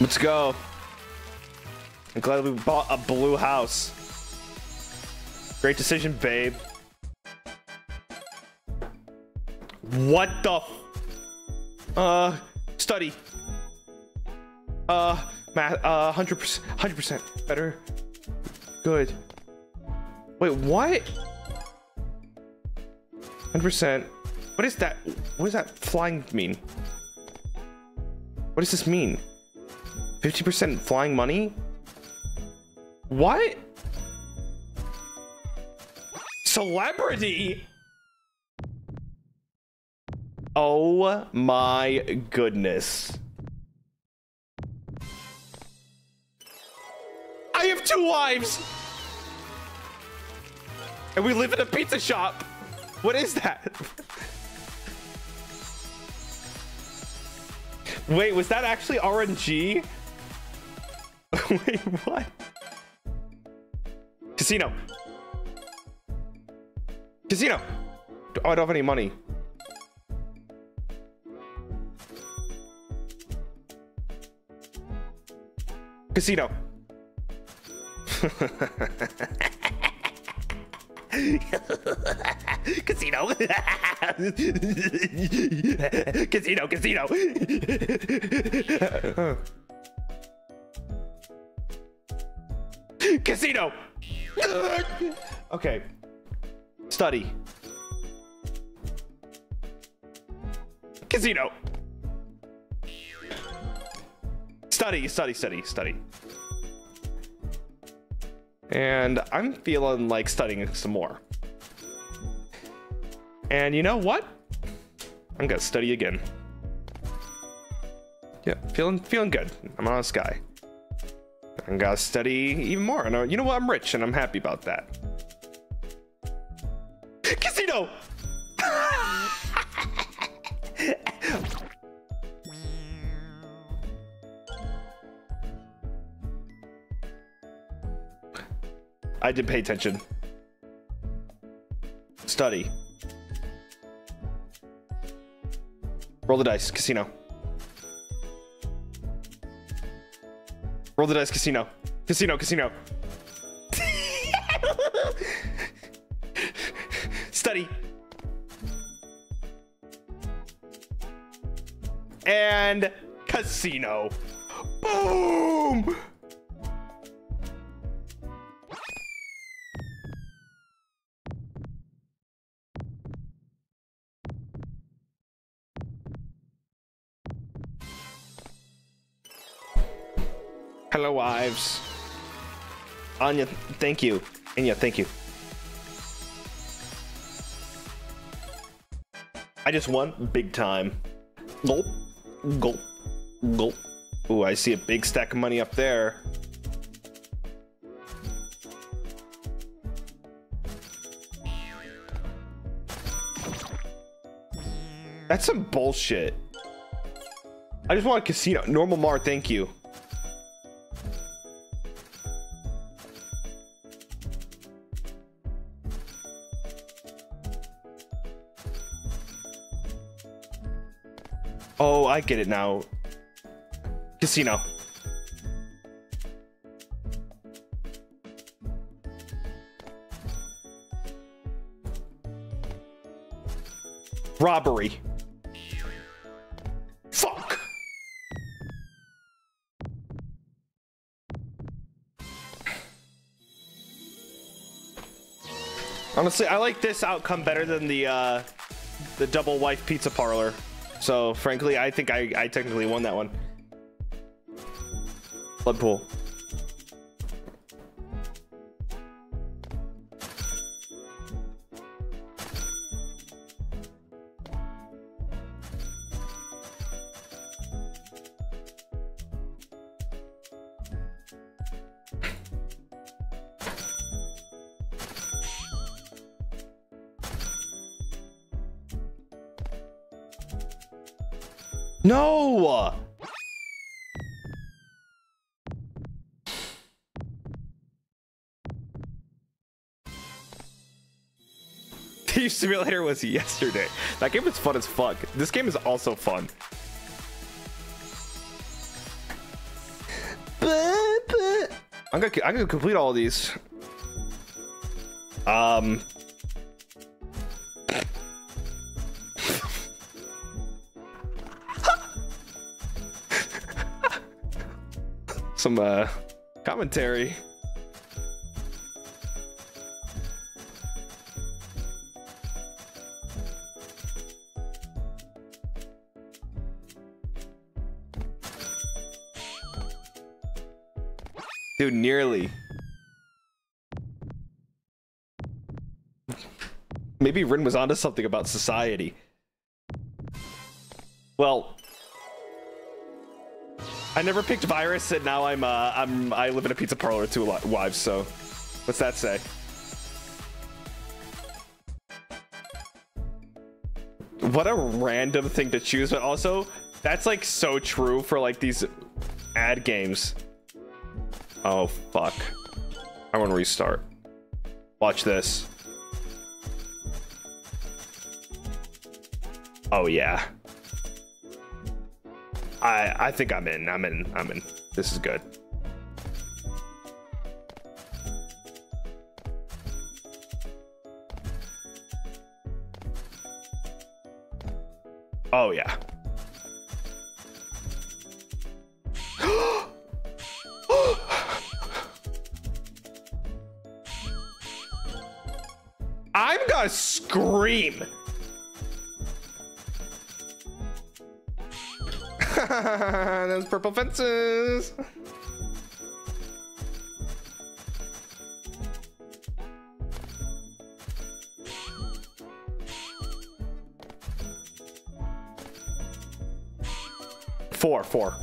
Let's go. I'm glad we bought a blue house. Great decision, babe. What the f— study. 100%, 100% better. Good. Wait, what? 100%. What is that? What does that flying mean? What does this mean? 50% flying money? What? Celebrity? Oh my goodness. I have 2 lives! And we live in a pizza shop! What is that? Wait, was that actually RNG? Wait, what? Casino. Casino. Oh, I don't have any money. Casino. Casino. Casino, casino. Casino. Okay. Study. Casino. Study, study, study, study. And I'm feeling like studying some more. And you know what? I'm gonna study again. Yeah, feeling good. I'm an honest guy. I gotta study even more. And you know what? I'm rich and I'm happy about that. Casino! I didn't pay attention. Study. Roll the dice, casino. Roll the dice, casino. Casino, casino. Study. And casino. Boom! Hello, wives. Anya, thank you. Anya, thank you. I just won big time. Gulp, gulp, gulp. Ooh, I see a big stack of money up there. That's some bullshit. I just want a casino. Normal Mar, thank you. Oh, I get it now. Casino. Robbery. Fuck. Honestly, I like this outcome better than the double wife pizza parlor. So, frankly, I think I technically won that one. Blood pool. No! Thief Simulator was yesterday. That game was fun as fuck. This game is also fun. I'm gonna complete all of these. Some commentary. Dude, nearly. Maybe Rin was onto something about society. Well, I never picked virus, and now I live in a pizza parlor with 2 wives. So, what's that say? What a random thing to choose, but also that's like so true for like these ad games. Oh, fuck. I want to restart. Watch this. Oh, yeah. I think I'm in. This is good. Oh, yeah. I'm gonna scream. Those purple fences. Four.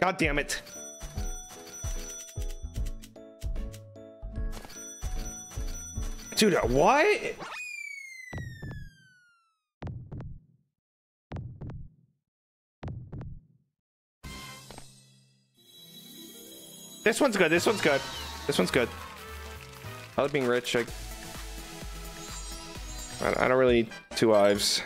God damn it. Dude, what? This one's good. This one's good. This one's good. I love being rich. I don't really need 2 wives.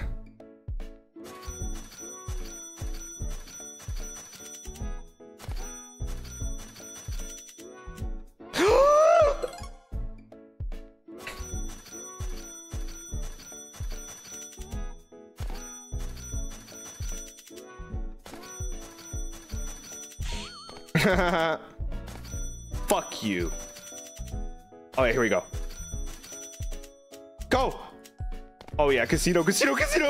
Fuck you. Oh, yeah, here we go. Go! Oh, yeah, casino, casino, casino!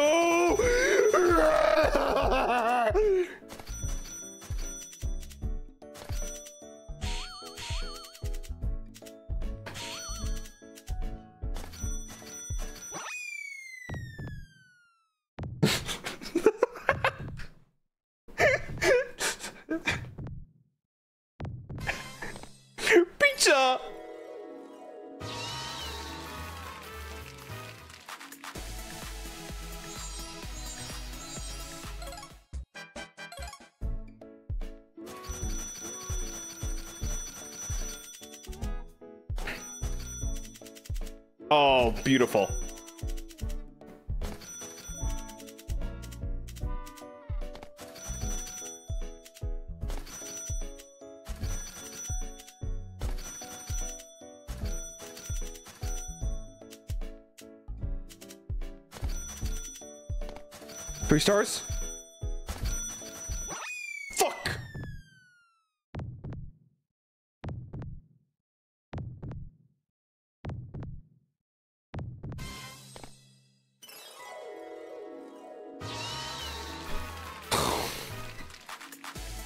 Oh, beautiful. Three stars? Fuck!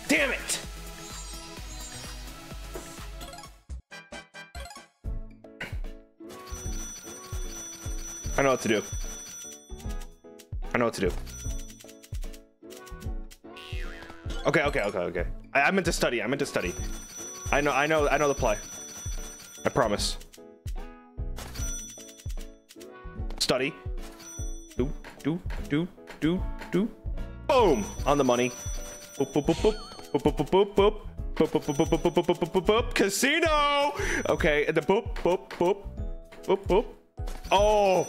Damn it! I know what to do. I know what to do. Okay. I meant to study. I know the play. I promise. Study. Do. Boom! On the money. Boop, boop, boop, boop, boop, boop, boop. Casino. Okay, the boop boop boop boop boop. Oh,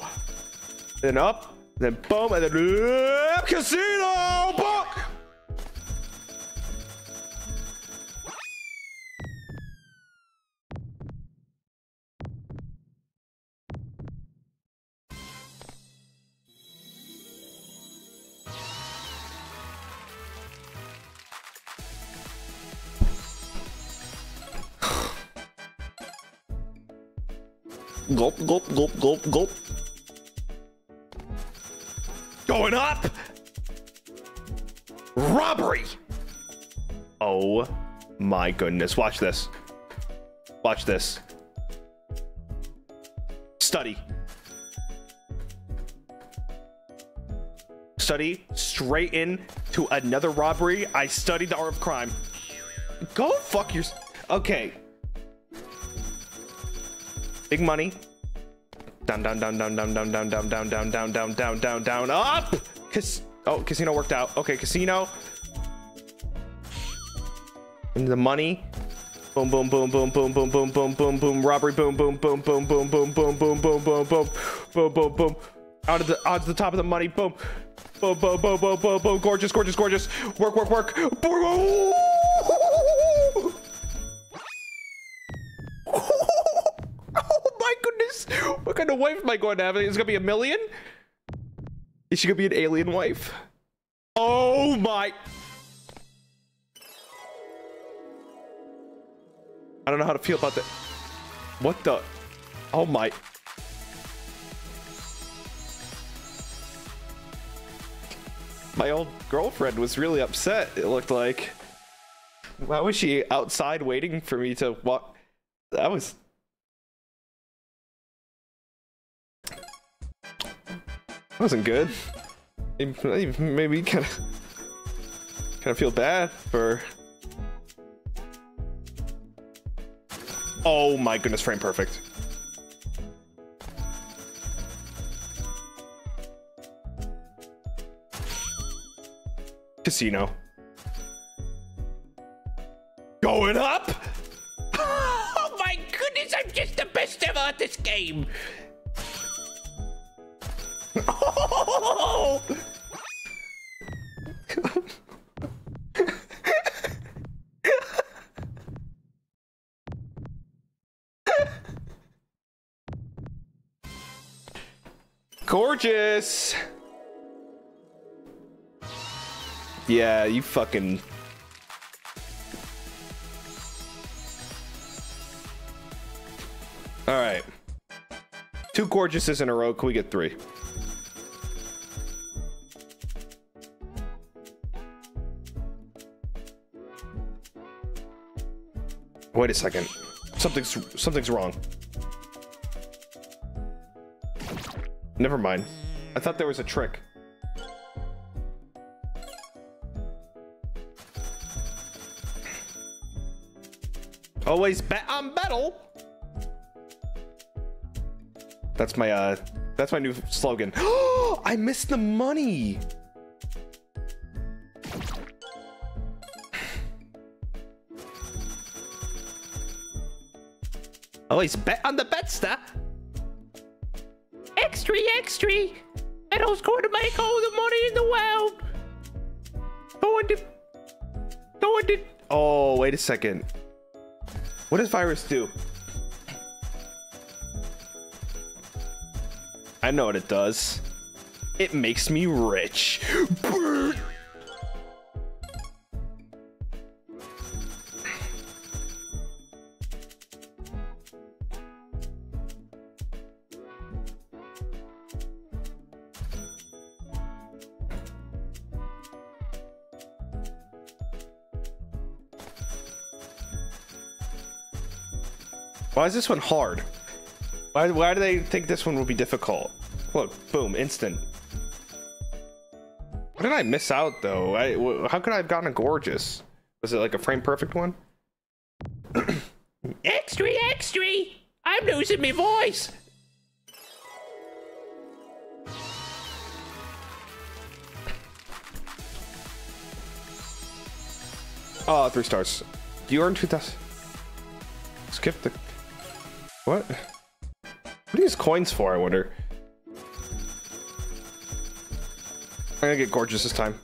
then up, then boom, and then casino. Book. Gulp, gulp, gulp, gulp, gulp. Going up! Robbery! Oh my goodness. Watch this. Watch this. Study. Study straight into another robbery. I studied the art of crime. Go fuck yourself. Okay. Big money. Down, down, down, down, down, down, down, down, down, down, down, down, down, down, down, up. Oh, casino worked out. Okay, casino. And the money. Boom, boom, boom, boom, boom, boom, boom, boom, boom, boom. Robbery. Boom, boom, boom, boom, boom, boom, boom, boom, boom, boom, boom, boom, boom, boom. Out of the top of the money. Boom, boom, boom, boom, boom, boom, boom. Gorgeous, gorgeous, gorgeous. Work, work, work. What kind of wife am I going to have? Is it gonna be a million? Is she gonna be an alien wife? Oh my! I don't know how to feel about that. What the? Oh my! My old girlfriend was really upset. It looked like. Why was she outside waiting for me to walk? That was. Wasn't good. It made me kind of feel bad for. Oh my goodness! Frame perfect. Casino. Going up. Oh my goodness! I'm just the best ever at this game. Oh! Gorgeous. Yeah, you fucking. All right. 2 gorgeouses in a row. Can we get 3? Wait a second. Something's wrong. Never mind. I thought there was a trick. Always bet on Bettel. That's my new slogan. Oh, I missed the money. Always bet on the betster. Extra, extra. Bettel's going to make all the money in the world. Go on to. Oh, wait a second. What does virus do? I know what it does. It makes me rich. Why is this one hard? Why do they think this one will be difficult? Look, boom, instant. What did I miss out though? How could I have gotten a gorgeous? Was it like a frame perfect one? Extra, extra! I'm losing my voice! Oh, 3 stars. Do you earn 2,000? Skip the... What? What are these coins for, I wonder? I'm gonna get gorgeous this time.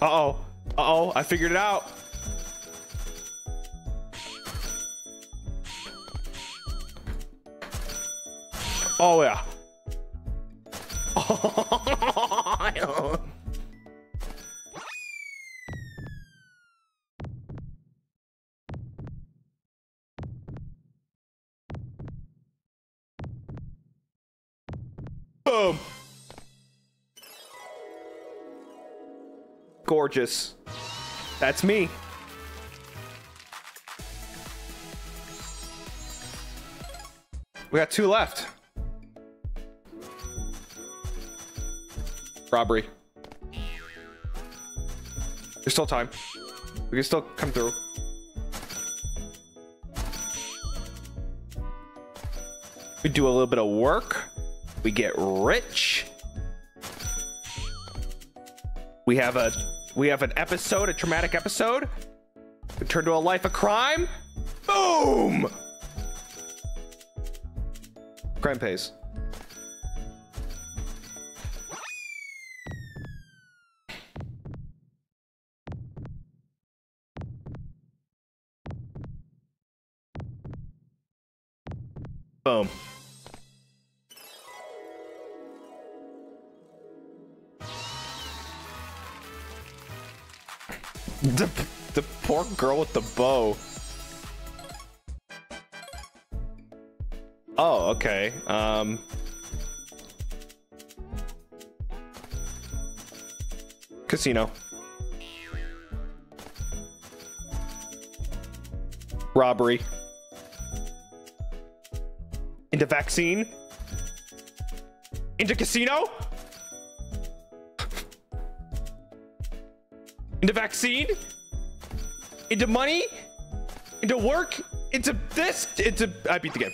Uh-oh. Uh-oh, I figured it out. Oh, yeah. Boom. Gorgeous. That's me. We got 2 left. Robbery. There's still time. We can still come through. We do a little bit of work. We get rich. We have an episode, a traumatic episode. We turn to a life of crime. Boom! Crime pays. Boom. The poor girl with the bow. Oh, okay. Casino. Robbery. Into vaccine. Into casino. Into vaccine, into money, into work, into this, into... I beat the game.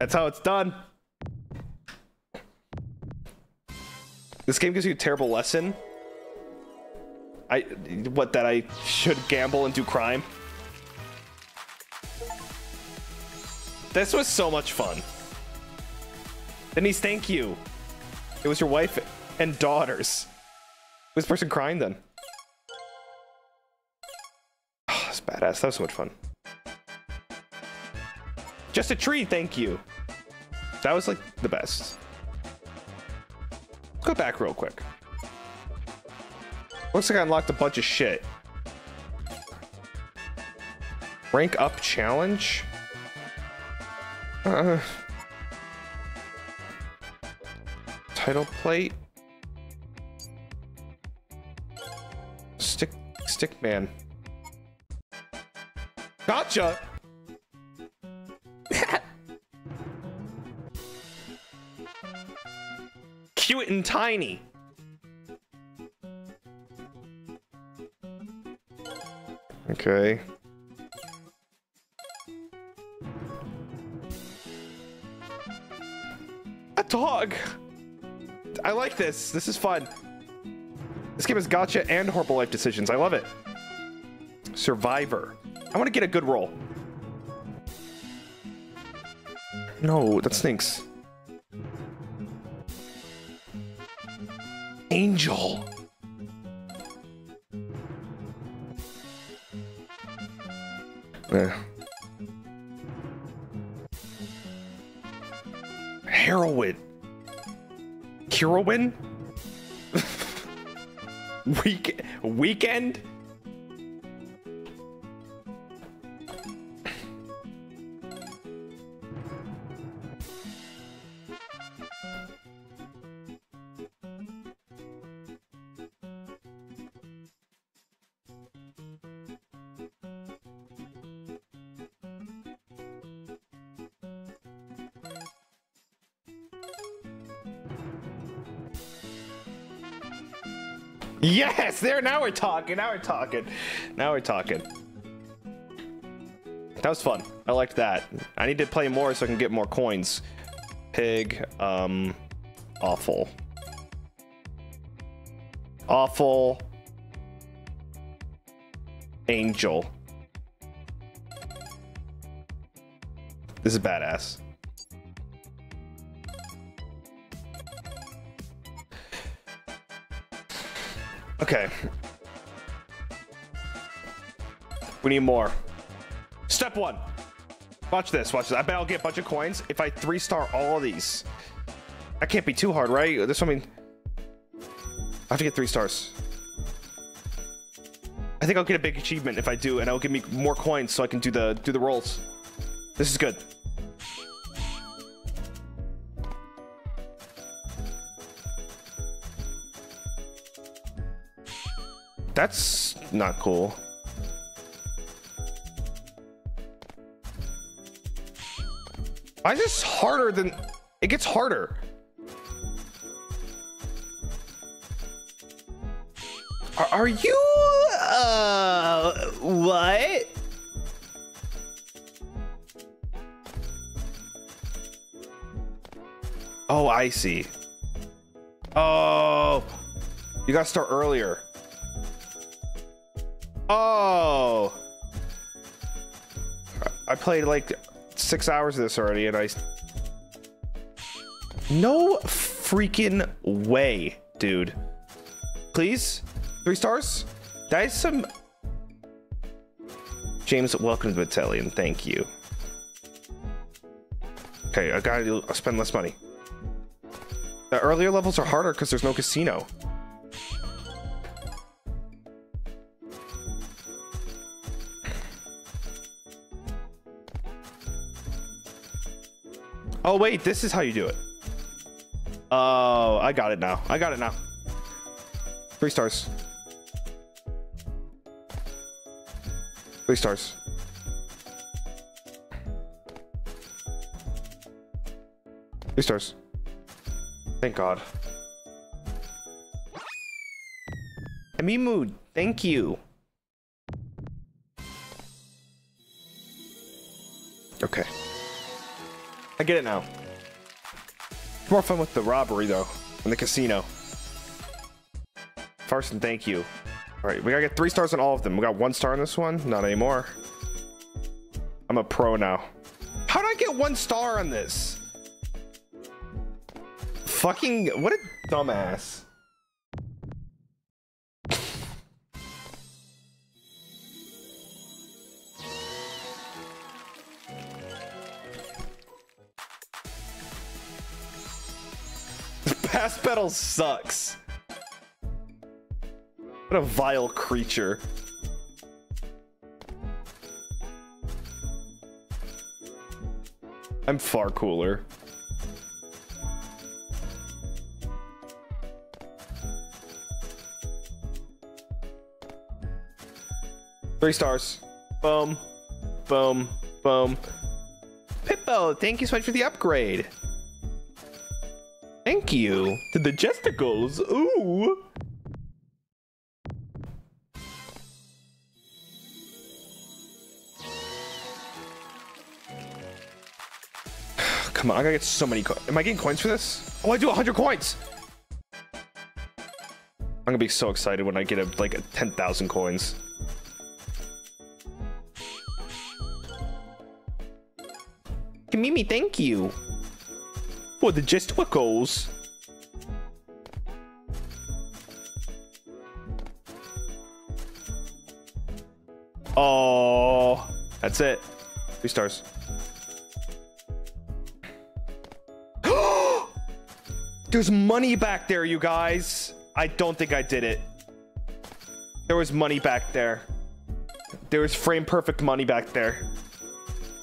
That's how it's done. This game gives you a terrible lesson. I should gamble and do crime. This was so much fun. Denise, thank you. It was your wife and daughters. Was this person crying then? Oh, that's badass. That was so much fun. Just a tree, thank you. That was like the best. Let's go back real quick. Looks like I unlocked a bunch of shit. Rank up challenge? Title plate, stick man. Gotcha. Cute and tiny. Okay. A dog. I like this. This is fun. This game has gacha and horrible life decisions. I love it. Survivor. I want to get a good roll. No, that stinks. Angel. Heroin. Heroin? Weekend? Yes, there, now we're talking, now we're talking. Now we're talking. That was fun. I liked that. I need to play more so I can get more coins. Pig, awful. Awful. Angel. This is badass. Okay. We need more. Step one. Watch this, watch this. I bet I'll get a bunch of coins if I 3-star all of these. That can't be too hard, right? There's something. I have to get 3 stars. I think I'll get a big achievement if I do, and it'll give me more coins so I can do the rolls. This is good. That's not cool. Why is this harder than... It gets harder. Are you... what? Oh, I see. Oh, you gotta start earlier. Oh, I played like 6 hours of this already and I... No freaking way, dude. Please? 3 stars? That is some... James, welcome to Battalion. Thank you. Okay, I gotta spend less money. The earlier levels are harder because there's no casino. Oh wait, this is how you do it. Oh, I got it now. I got it now. 3 stars. 3 stars. Three stars. Thank God. Amimu, thank you. Okay. I get it now. It's more fun with the robbery though, and the casino. Farson, thank you. All right, we gotta get 3 stars on all of them. We got 1 star on this one, not anymore. I'm a pro now. How did I get 1 star on this? Fucking, what a dumbass. Gavis Bettel sucks. What a vile creature. I'm far cooler. Three stars. Boom. Boom. Boom. Pippo, thank you so much for the upgrade. Thank you to the Gesticles. Ooh. Come on, I gotta get so many coins. Am I getting coins for this? Oh, I do 100 coins. I'm gonna be so excited when I get like 10,000 coins. Kimimi, thank you. For the Gesticles. Oh, that's it. 3 stars. There's money back there, you guys. I don't think I did it. There was money back there. There was frame perfect money back there.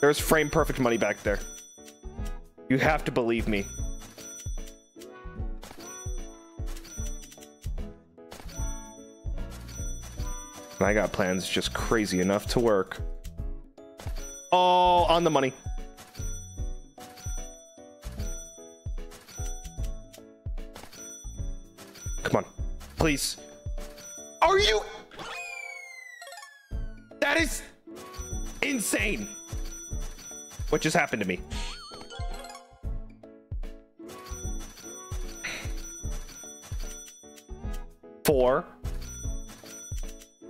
There was frame perfect money back there. You have to believe me. I got plans just crazy enough to work. Oh, on the money. Come on, please. Are you? That is insane. What just happened to me? Four.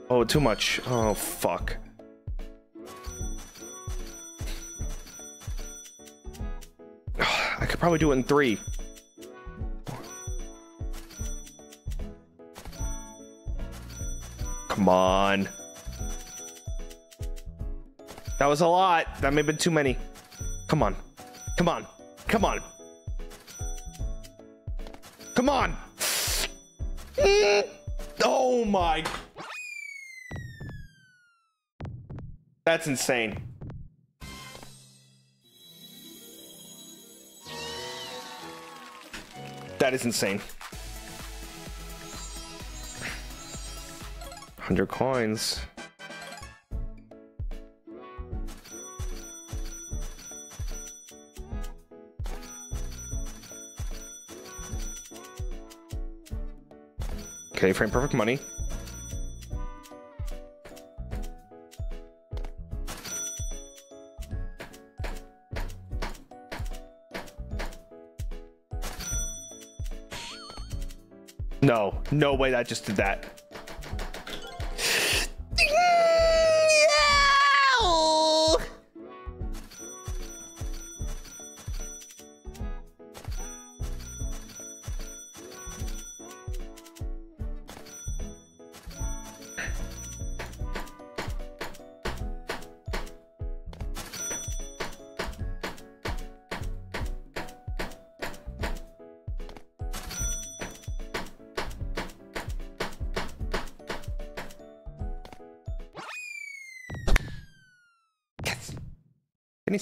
Oh, too much. Oh, fuck. I could probably do it in three. Come on. That was a lot. That may have been too many. Come on. Come on. Come on. Come on. Oh my. That's insane. That is insane. 100 coins. Okay, frame perfect money. No, no way that just did that.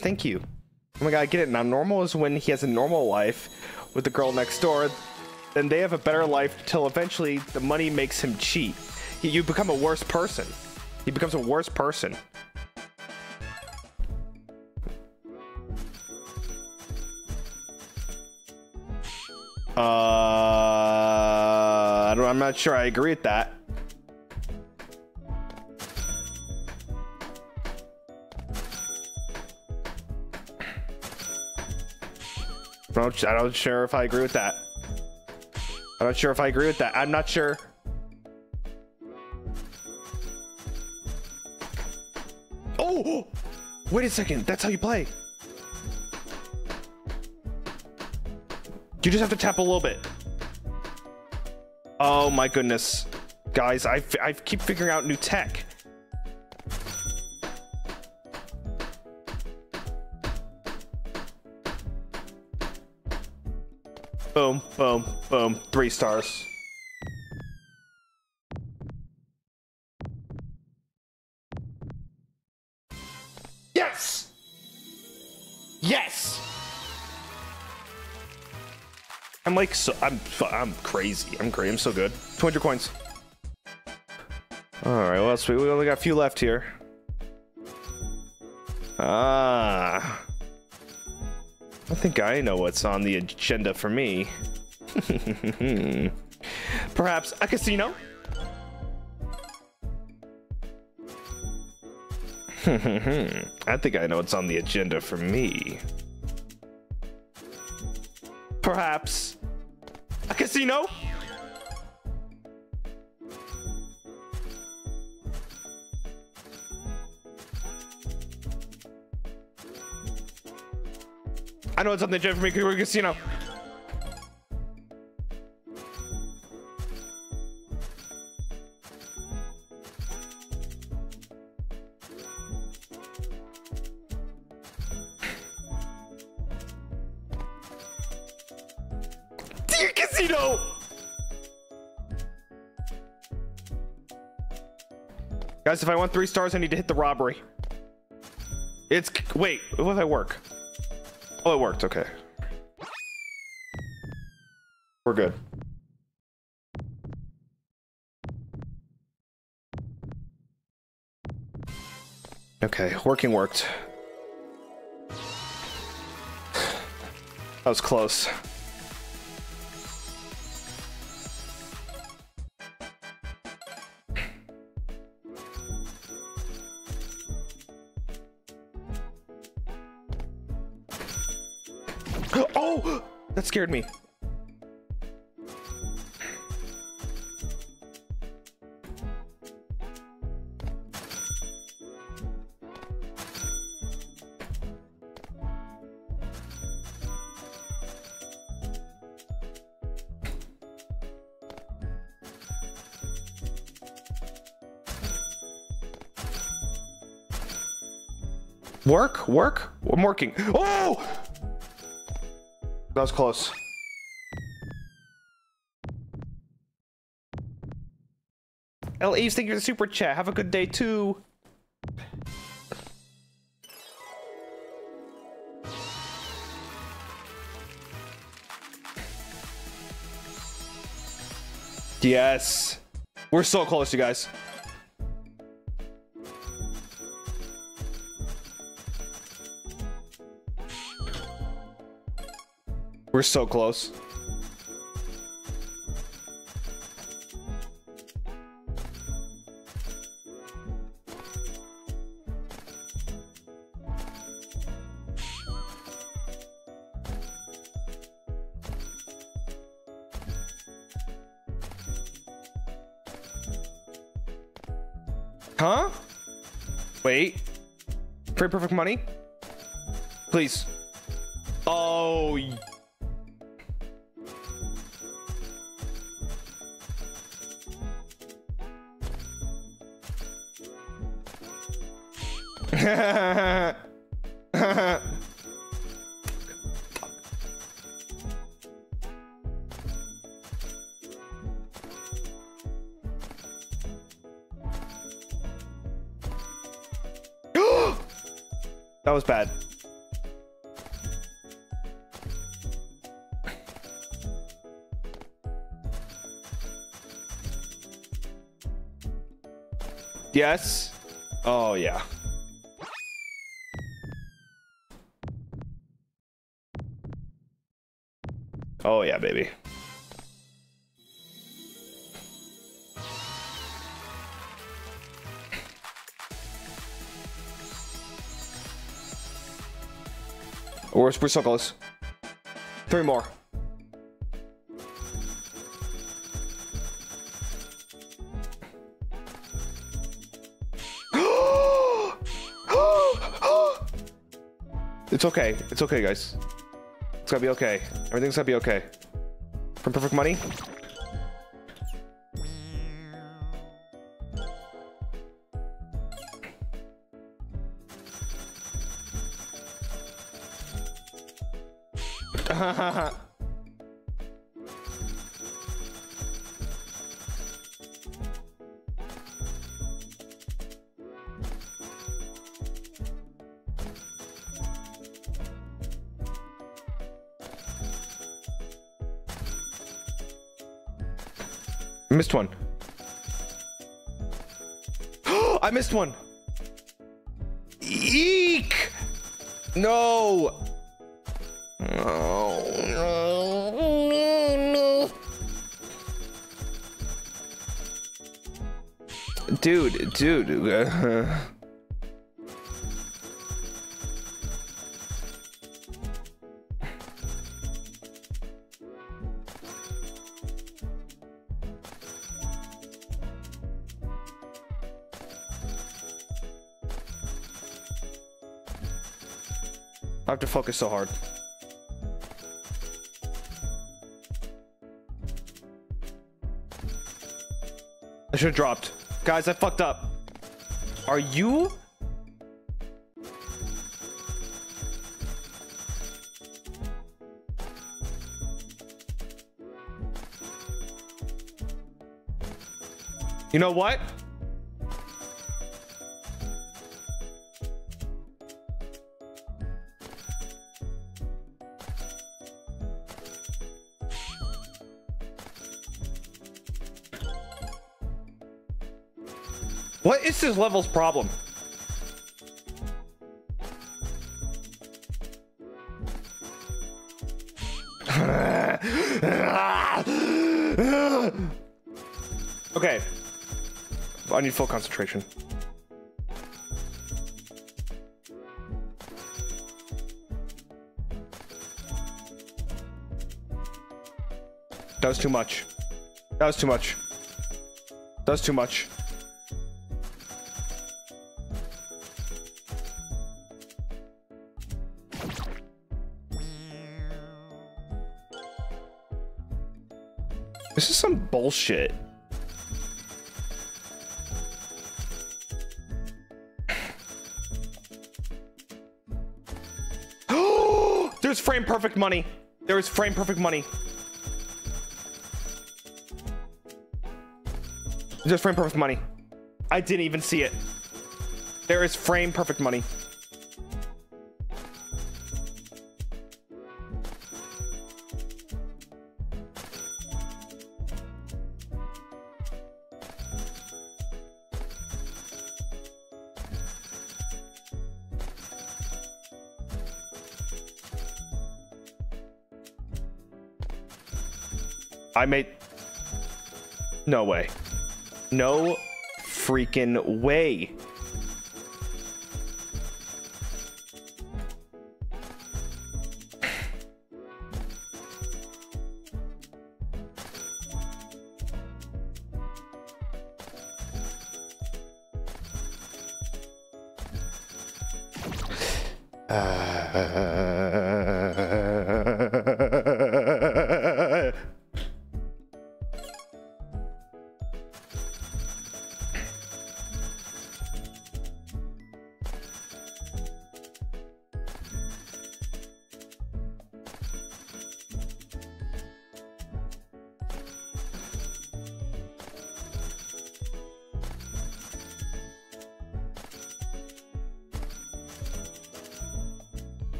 Thank you. Oh my god, I get it now. Normal is when he has a normal life with the girl next door, then they have a better life till eventually the money makes him cheat. You become a worse person. He becomes a worse person. I'm not sure I agree with that. I'm not sure if I agree with that. I'm not sure if I agree with that. I'm not sure. Oh! Wait a second. That's how you play. You just have to tap a little bit. Oh my goodness. Guys, I keep figuring out new tech. Boom, boom, boom. 3 stars. Yes! Yes! I'm like, so, I'm crazy. I'm crazy. I'm so good. 200 coins. All right, well, sweet. We only got a few left here. Ah. I think I know what's on the agenda for me. Perhaps a casino? I think I know what's on the agenda for me. Perhaps a casino? I know it's on the agenda for me, casino. Dear casino! Guys, if I want 3 stars, I need to hit the robbery. It's, wait, what if I work? Oh, it worked. Okay. We're good. Okay, working worked. That was close. Oh, that scared me. Work, work, I'm working. Oh! That was close. L. Eves, thank you for the super chat. Have a good day too. Yes. We're so close, you guys. We're so close. Huh? Wait. Free perfect money? Please. Oh, yeah. That was bad. Yes. Oh, yeah. Oh, yeah, baby. We're so close. Three more. It's okay. It's okay, guys. It's gonna be okay. Everything's gonna be okay. From perfect money. Missed one. I missed one. Eek! No. No. Dude. I have to focus so hard. I should have dropped. Guys, I fucked up. Are you? You know what? What is this level's problem? Okay. I need full concentration. That was too much. That was too much. That was too much. This is some bullshit. There's frame perfect money. There is frame perfect money. There's frame perfect money. I didn't even see it. There is frame perfect money. I made... No way. No freaking way.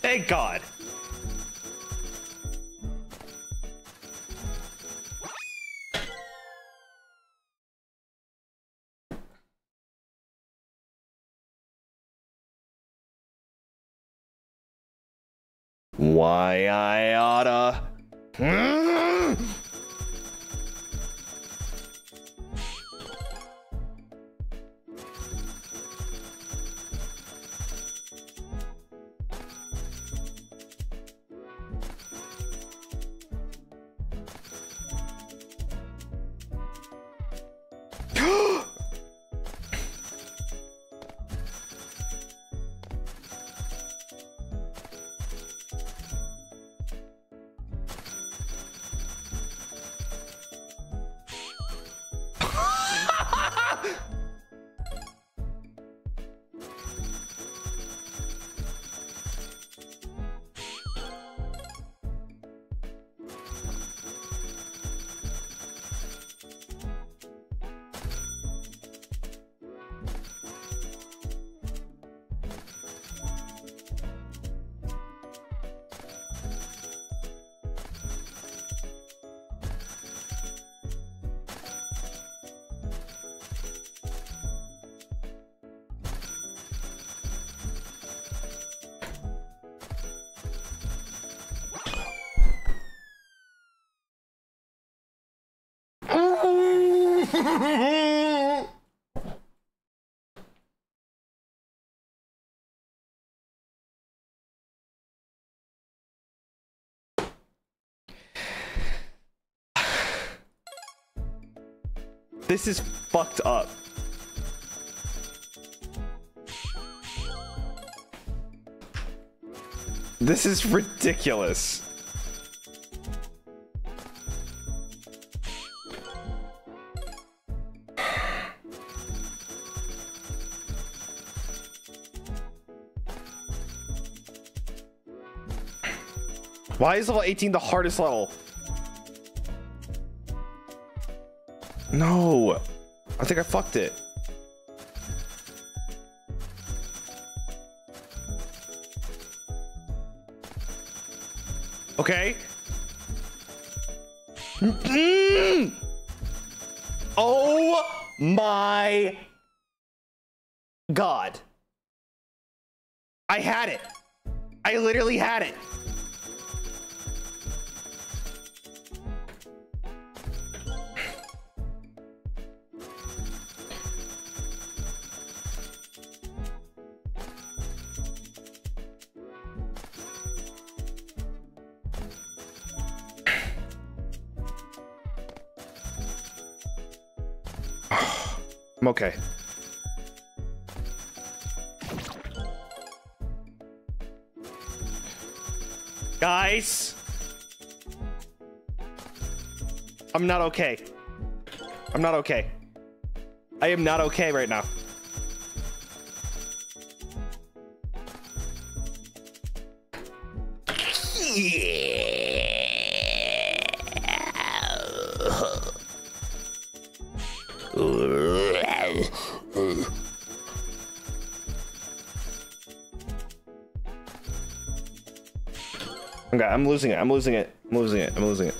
Thank God. Why I oughta... This is fucked up. This is ridiculous. Why is level 18 the hardest level? No, I think I fucked it. Okay. Mm-hmm. Oh my God. I had it. I literally had it. I'm okay. Guys! I'm not okay. I'm not okay. I am not okay right now. Okay, I'm losing it. I'm losing it. I'm losing it. I'm losing it.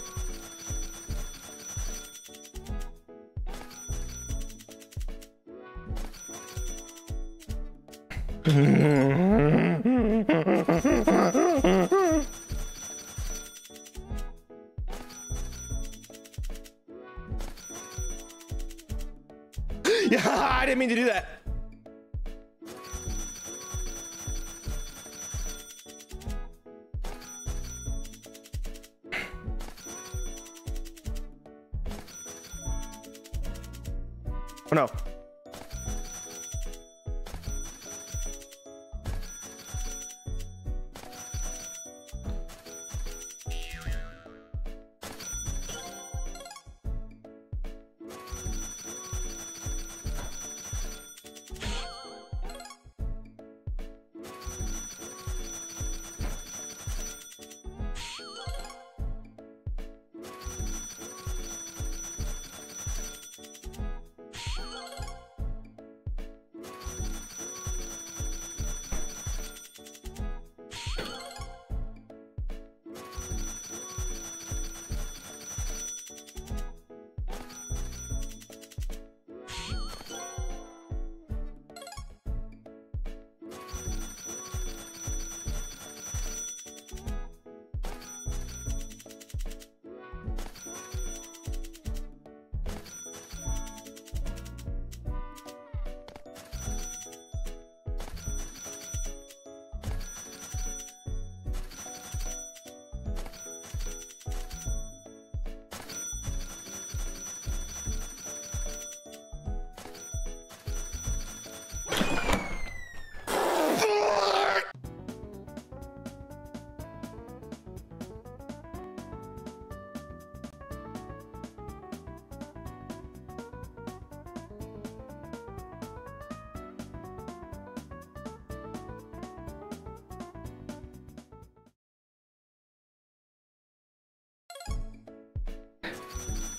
Yeah, I didn't mean to do that. Oh no.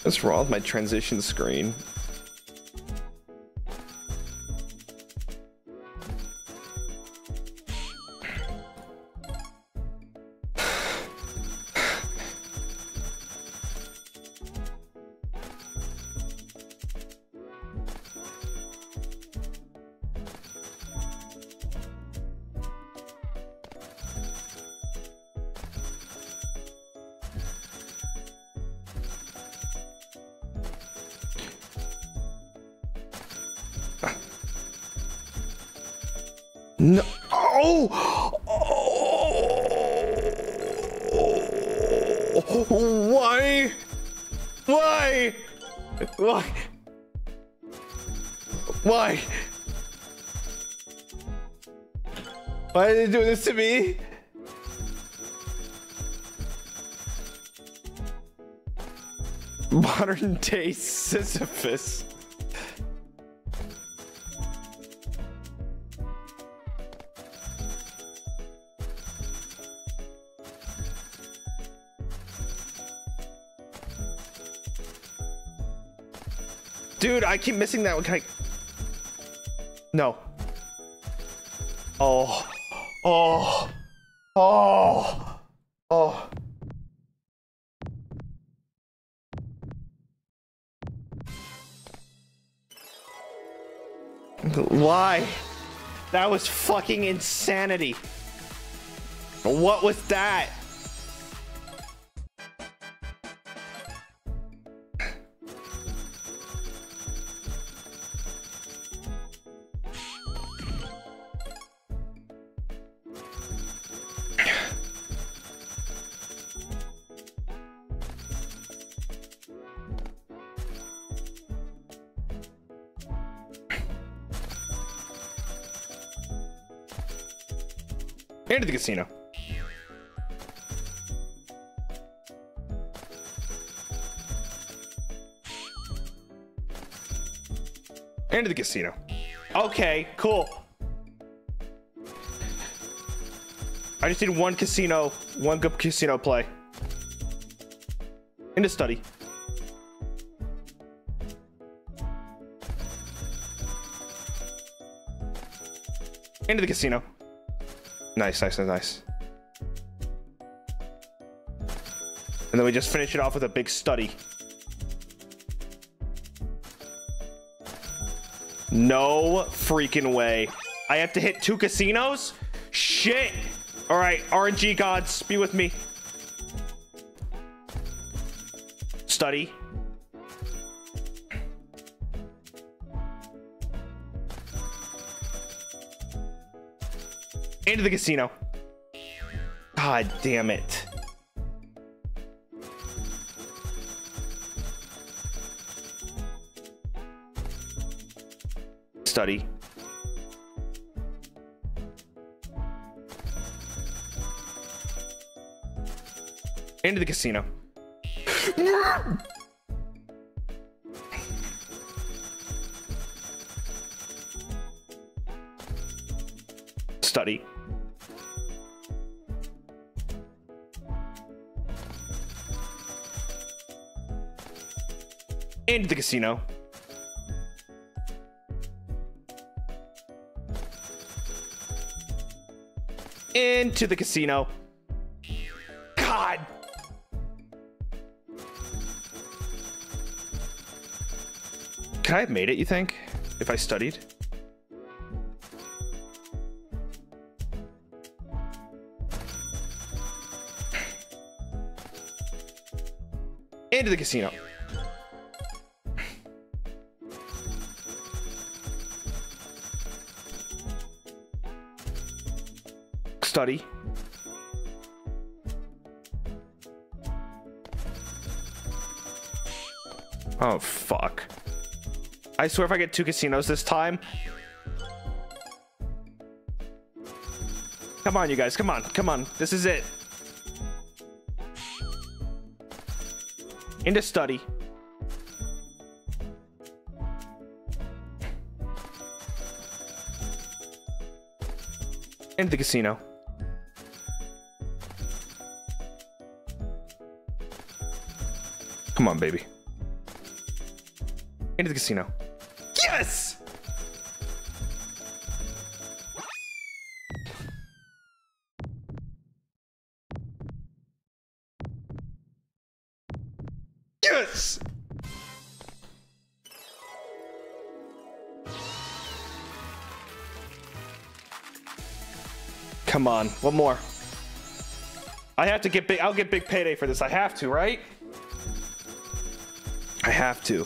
What's wrong with my transition screen? No. Oh. Oh. Why? Why? Why? Why? Why are they doing this to me? Modern day Sisyphus. Dude, I keep missing that one. Can I? No. Oh. Oh. Oh. Oh. Why? That was fucking insanity. What was that? and to the casino. And to the casino. Okay, cool. I just need one good casino play. And to study. Into the casino. Nice, nice, nice, nice. And then we just finish it off with a big study. No freaking way. I have to hit 2 casinos? Shit. All right, RNG gods, be with me. Study. Into the casino. God damn it. Study. Into the casino. Study. Into the casino. Into the casino. God. Could I have made it, you think, if I studied? Into the casino. Study. Oh, fuck. I swear if I get 2 casinos this time. Come on, you guys. Come on. Come on. This is it. Into study. Into the casino. Come on, baby. Into the casino. Yes! Yes! Come on, one more. I have to get big. I'll get big payday for this. I have to, right? I have to.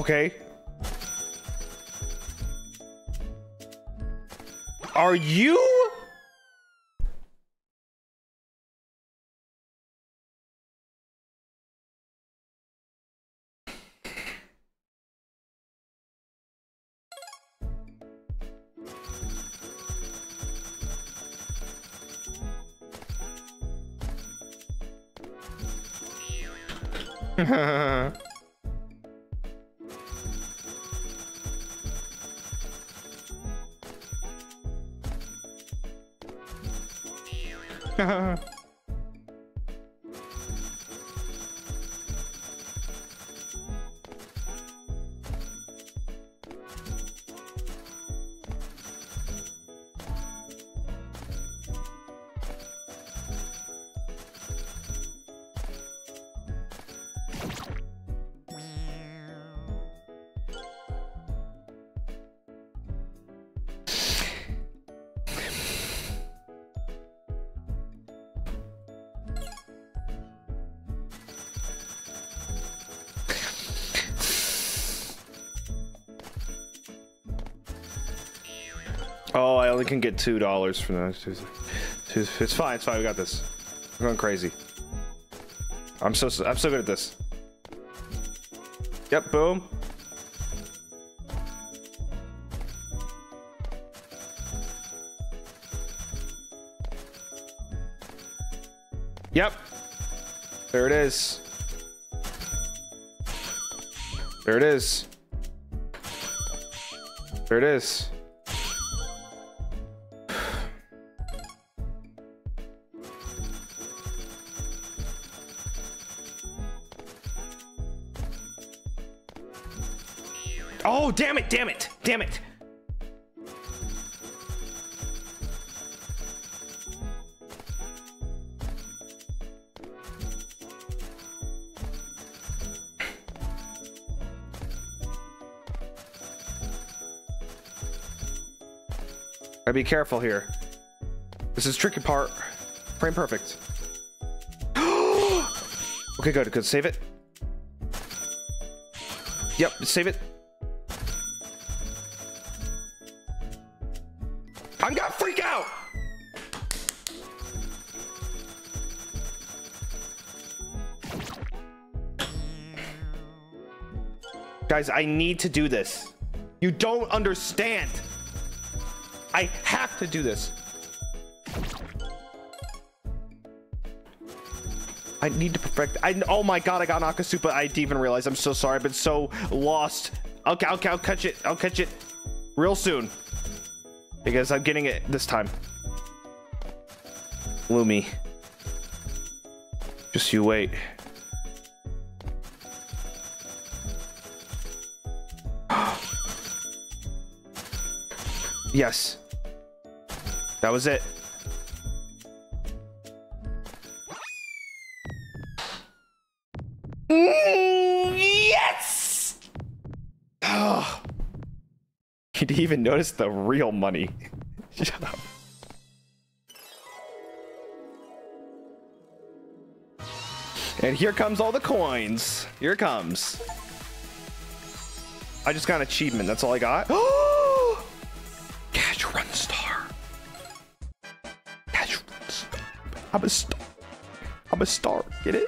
Okay. Are you? Oh, I only can get $2 for those. It's fine. It's fine. We got this. We're going crazy. I'm so good at this. Yep. Boom. Yep. There it is. There it is. There it is. Oh, damn it, damn it, damn it. Gotta be careful here. This is tricky part. Frame perfect. Okay, good, good. Save it. Yep, save it. I'm gonna freak out. Guys, I need to do this. You don't understand. I have to do this. I need to perfect. Oh my god, I got Nakasupa. I didn't even realize. I'm so sorry. I've been so lost. Okay, I'll catch it. I'll catch it real soon. Because I'm getting it this time. Lumi. Just you wait. Yes. That was it. Yes! Oh. You'd even notice the real money. Shut up. And here comes all the coins. Here it comes. I just got an achievement. That's all I got. Oh! I'm a star. Get it?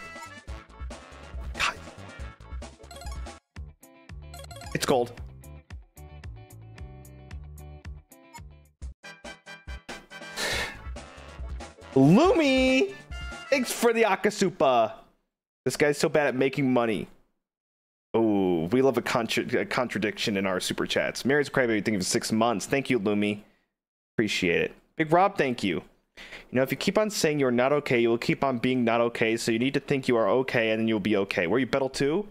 God. It's gold. Lumi! Thanks for the Akasupa. This guy's so bad at making money. Oh, we love a contradiction in our super chats. Mary's Crybaby, thinking for 6 months. Thank you, Lumi. Appreciate it. Big Rob, thank you. You know, if you keep on saying you're not okay, you will keep on being not okay, so you need to think you are okay, and then you'll be okay. Were you Bettel too?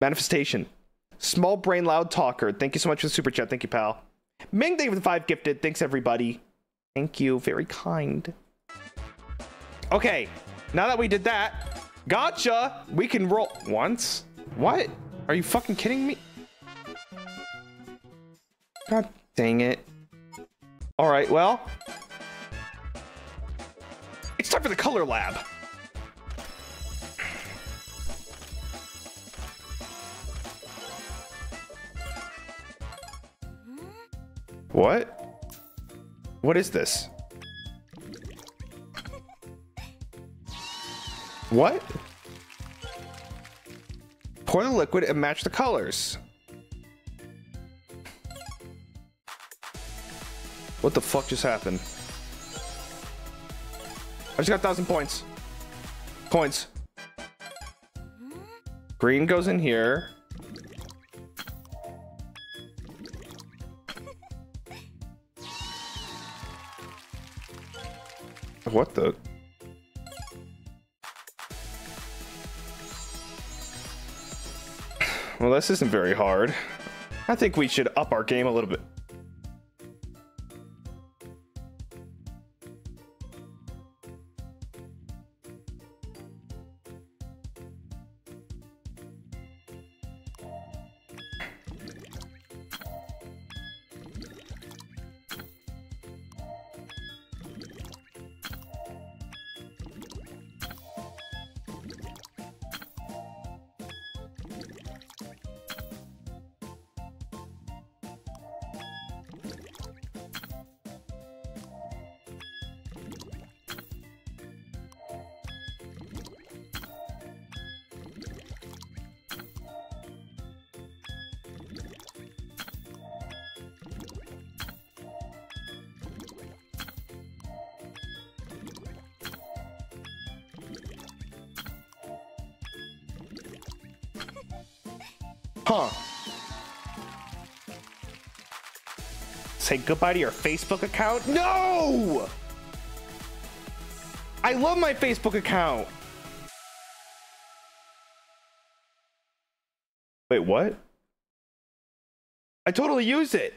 Manifestation. Small brain loud talker. Thank you so much for the super chat. Thank you, pal. Ming, thank you for the 5 gifted. Thanks, everybody. Thank you. Very kind. Okay. Now that we did that, gotcha. We can roll once. What? Are you fucking kidding me? God dang it. All right, well. It's time for the color lab. What? What is this? What? Pour the liquid and match the colors. What the fuck just happened? I just got 1,000 points. Coins. Green goes in here. What the? Well, this isn't very hard. I think we should up our game a little bit. Huh. Say goodbye to your Facebook account? No! I love my Facebook account. Wait, what? I totally use it.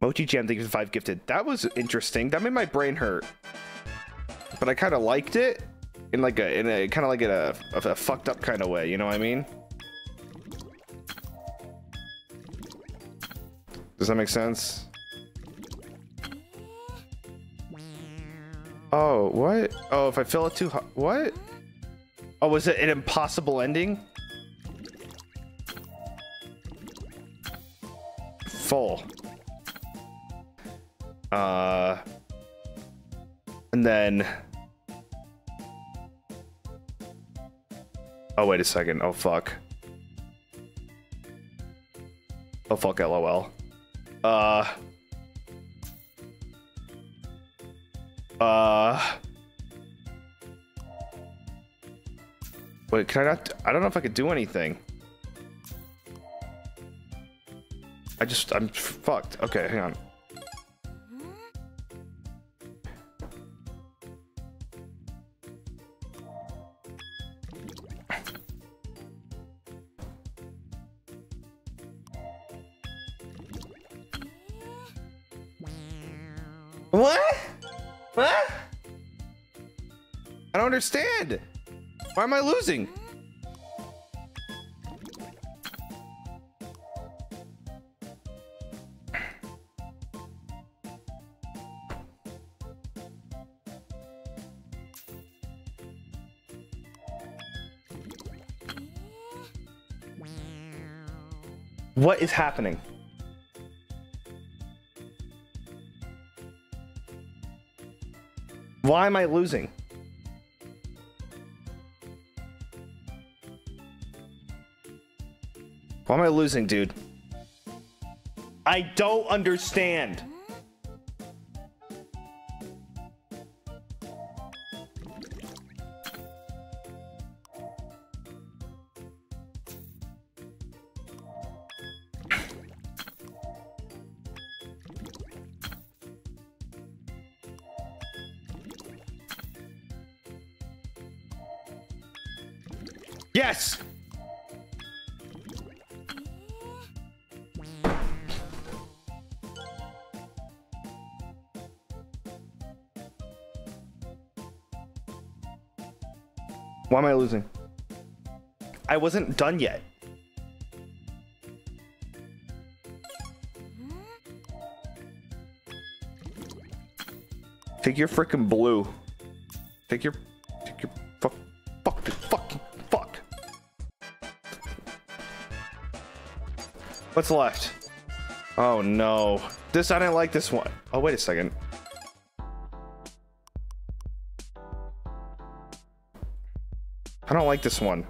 Mochi Jam, thank you for 5 gifted. That was interesting. That made my brain hurt, but I kind of liked it in like a kind of like a fucked up kind of way. You know what I mean? Does that make sense? Oh, what? Oh, if I fill it too hot, what? Oh, was it an impossible ending? Full. And then... Oh, wait a second. Oh, fuck. Oh, fuck, LOL. Wait, can I not... I don't know if I could do anything. I'm fucked. Okay, hang on. What? I don't understand. Why am I losing? What is happening? Why am I losing? Why am I losing, dude? I don't understand. Yes! Why am I losing? I wasn't done yet. Take your frickin' blue. Take your fuck. What's left? Oh no. This, I didn't like this one. Oh, wait a second. I don't like this one.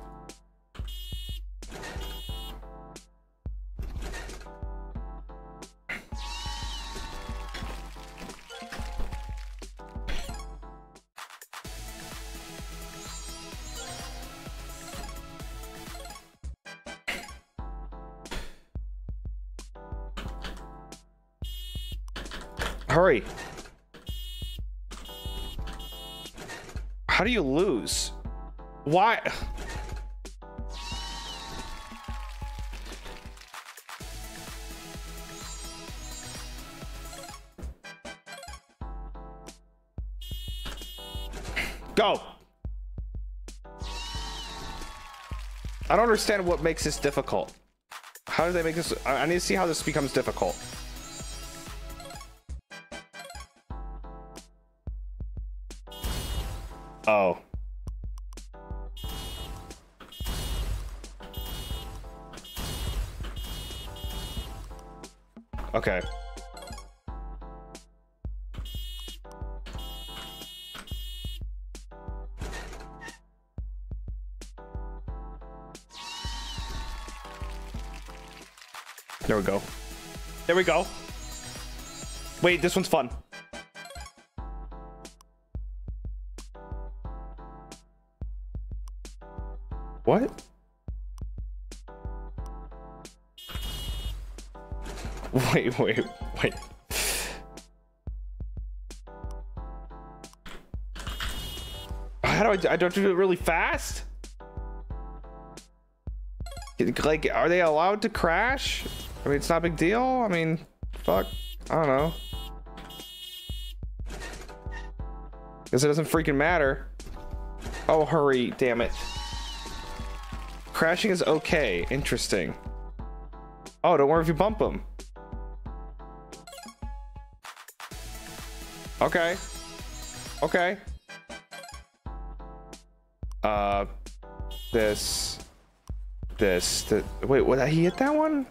Hurry. How do you lose? Why? Go. I don't understand what makes this difficult. How do they make this? I need to see how this becomes difficult. Oh. Okay. There we go. There we go. Wait, this one's fun. What? Wait. How do I don't do it really fast? Like, are they allowed to crash? I mean, it's not a big deal. I mean, fuck. I don't know. Guess it doesn't freaking matter. Oh, hurry, damn it. Crashing is okay. Interesting. Oh, don't worry if you bump them. Okay. Okay. Wait, what, he hit that one?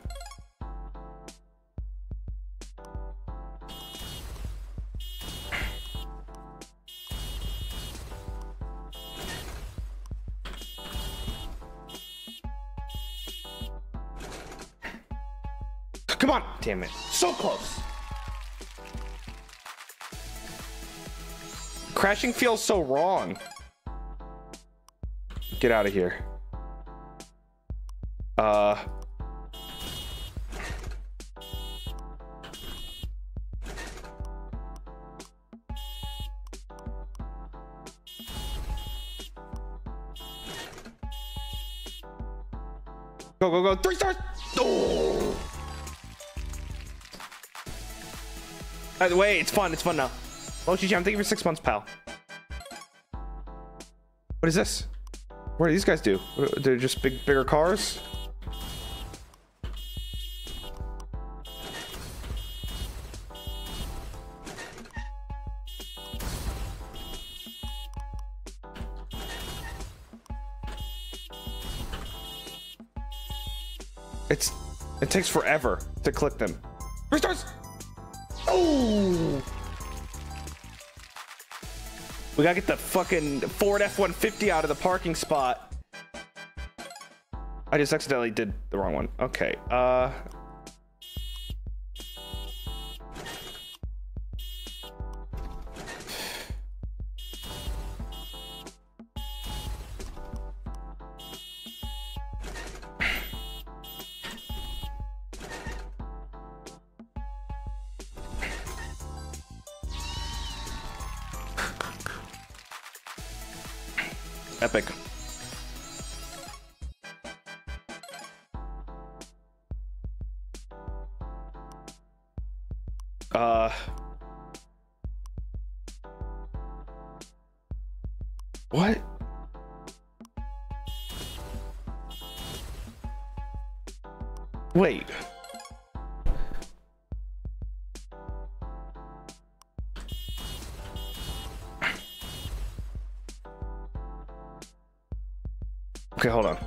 Come on, damn it. So close. Crashing feels so wrong. Get out of here. Go, go, go. 3 stars. Oh. By the way, it's fun. It's fun now. Mochi Jam, thank you for 6 months, pal. What is this? What do these guys do? They're just bigger cars? It takes forever to click them. 3 stars! Oh! We gotta get the fucking Ford F-150 out of the parking spot. I just accidentally did the wrong one. Okay. Epic. What? Wait. Okay, hold on.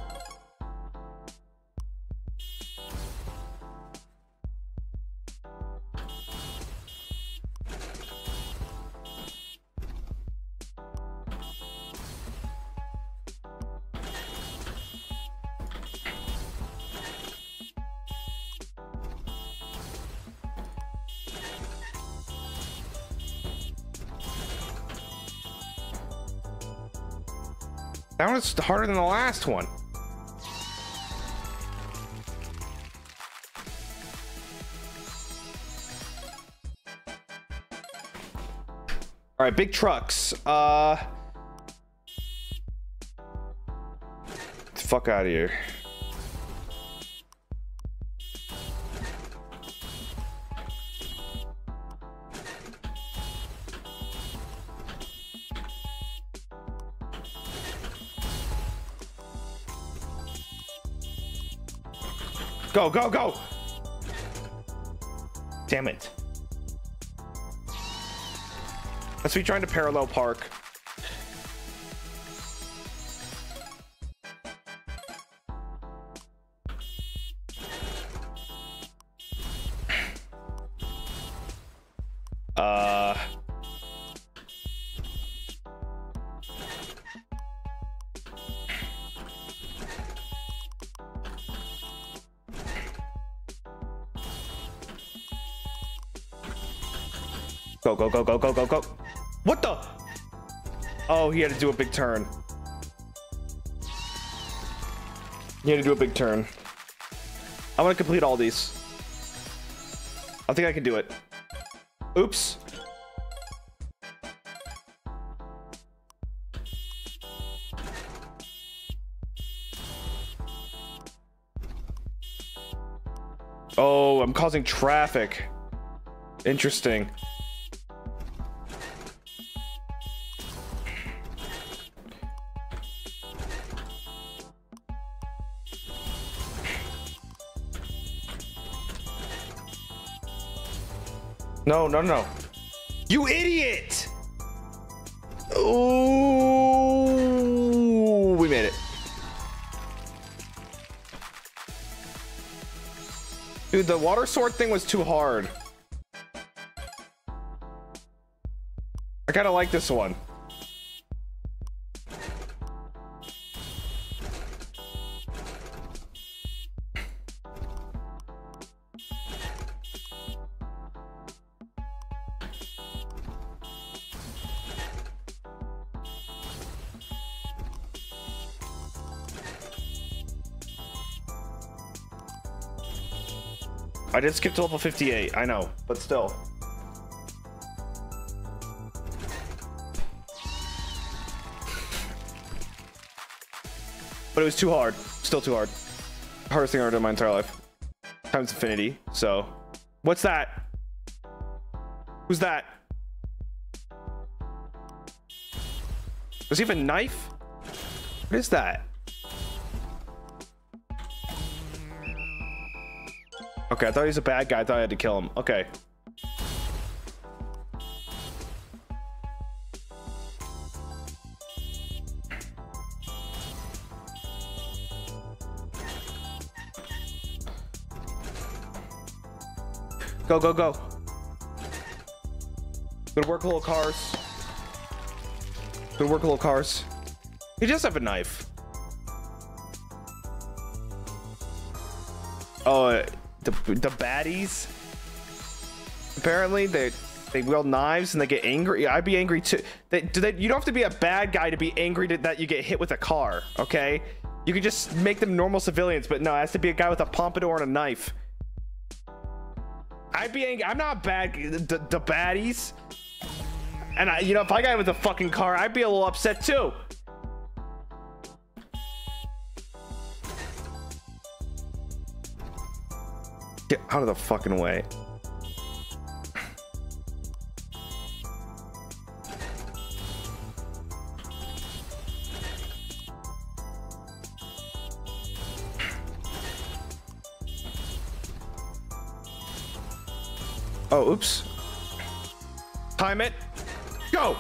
That one's harder than the last one. All right, big trucks. Get the fuck out of here. Go, go, go! Damn it. Let's be trying to parallel park. Go, go, go, go, go, go, go. What the? Oh, he had to do a big turn. You had to do a big turn. I want to complete all these. I think I can do it. Oops. Oh, I'm causing traffic. Interesting. No, no, no. You idiot! Oh, we made it. Dude, the water sword thing was too hard. I kind of like this one. I did skip to level 58, I know, but still. But it was too hard. Still too hard. Hardest thing I've ever done in my entire life. Times infinity, so. What's that? Who's that? Does he have a knife? What is that? Okay, I thought he was a bad guy. I thought I had to kill him. Okay. Go, go, go. Good work, little cars. Good work, little cars. He does have a knife. Oh, The baddies, apparently they wield knives and they get angry. I'd be angry too. You don't have to be a bad guy to be angry that you get hit with a car, okay? You can just make them normal civilians, but no, it has to be a guy with a pompadour and a knife. I'd be angry. I'm not bad. The baddies, and you know, if I got hit with a fucking car, I'd be a little upset too. Get out of the fucking way. Oh, oops. Time it. Go.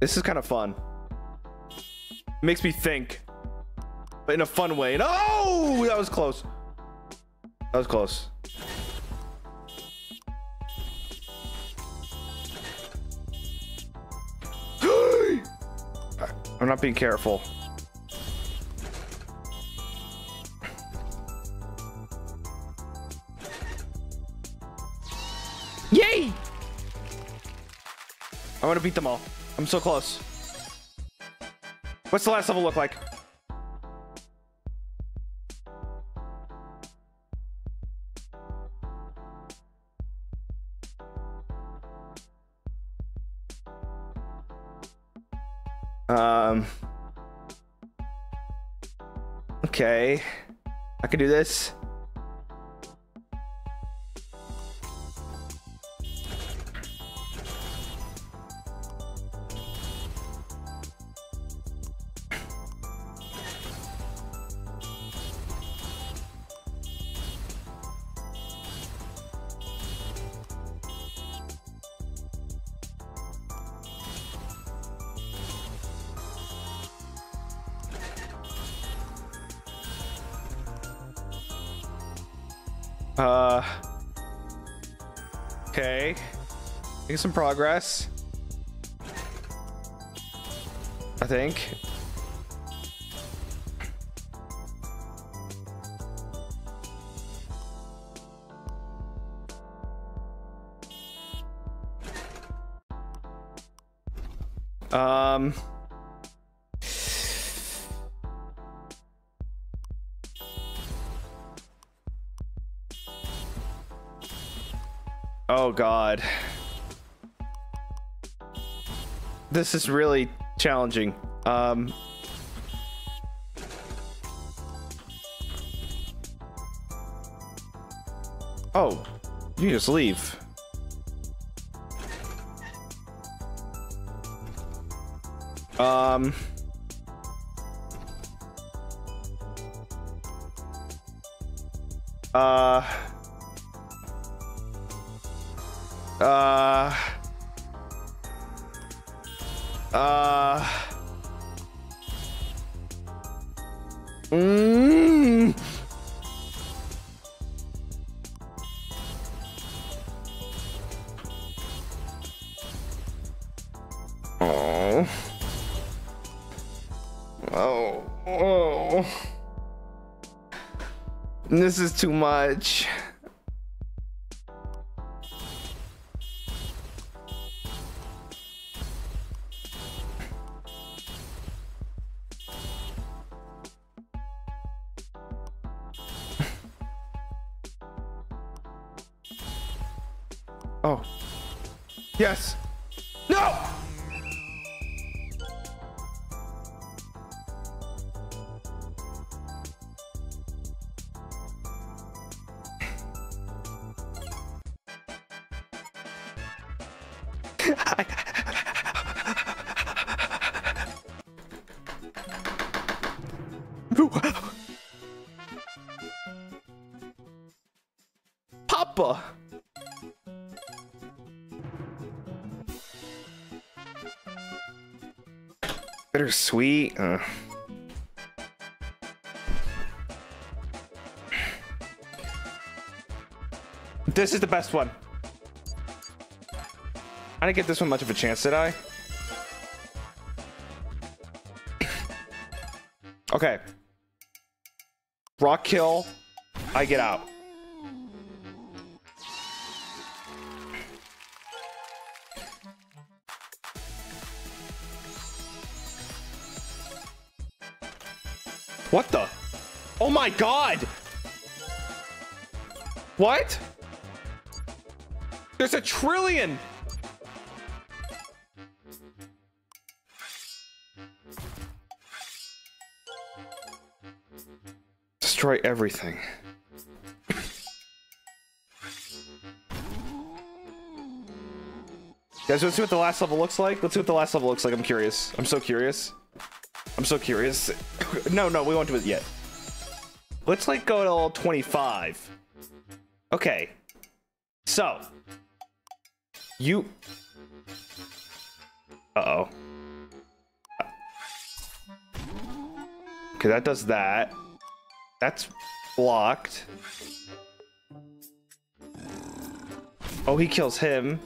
This is kind of fun. Makes me think, but in a fun way. And oh, that was close. That was close. I'm not being careful. Yay! I want to beat them all. I'm so close. What's the last level look like? Okay. I can do this. Okay. Making some progress, I think. Oh God. This is really challenging. Oh, you just leave. This is too much. Oh. Yes. No! Papa. Bittersweet. This is the best one. I didn't get this one much of a chance, did I? Okay. Rock kill. I get out. What the? Oh my God! What? There's a trillion! Destroy everything. Guys, let's see what the last level looks like. Let's see what the last level looks like. I'm curious. I'm so curious. I'm so curious. No, we won't do it yet. Let's like go to level 25. Okay. So. You. Uh-oh. Okay, that does that. That's blocked. Oh, he kills him.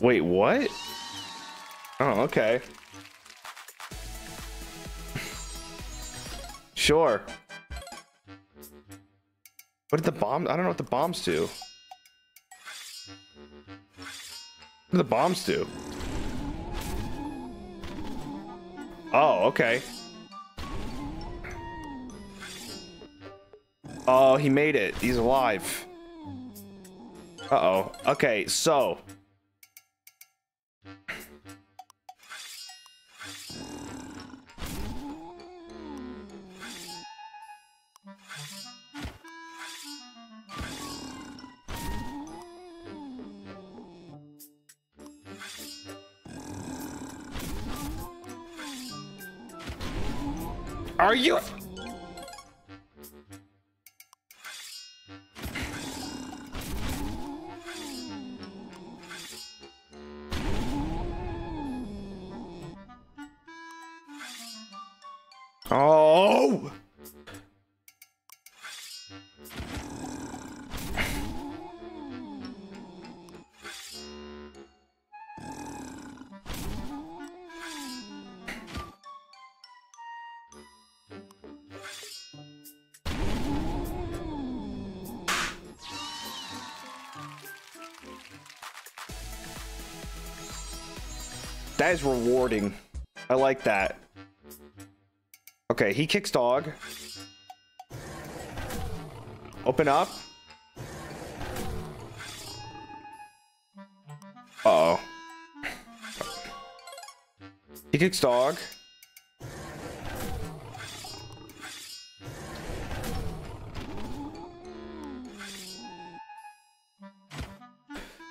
Wait, what? Oh, okay. Sure. What did the bomb? I don't know what the bombs do. What do the bombs do? Oh, okay. Oh, he made it. He's alive. Uh-oh. Okay, so. Are you? Oh! That is rewarding. I like that. Okay, he kicks dog. Open up. Uh-oh. He kicks dog.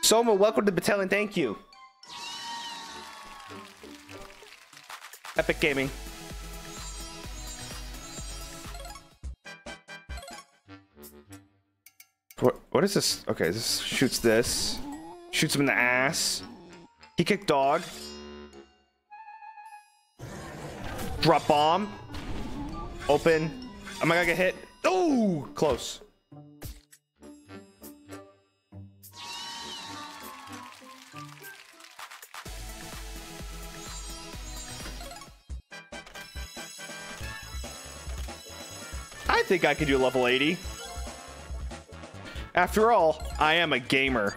Soma, welcome to the battalion. Thank you. Epic Gaming. What is this? Okay, this shoots this. Shoots him in the ass. He kicked dog. Drop bomb. Open. Am I gonna get hit? Oh, close. I think I could do level 80. After all, I am a gamer.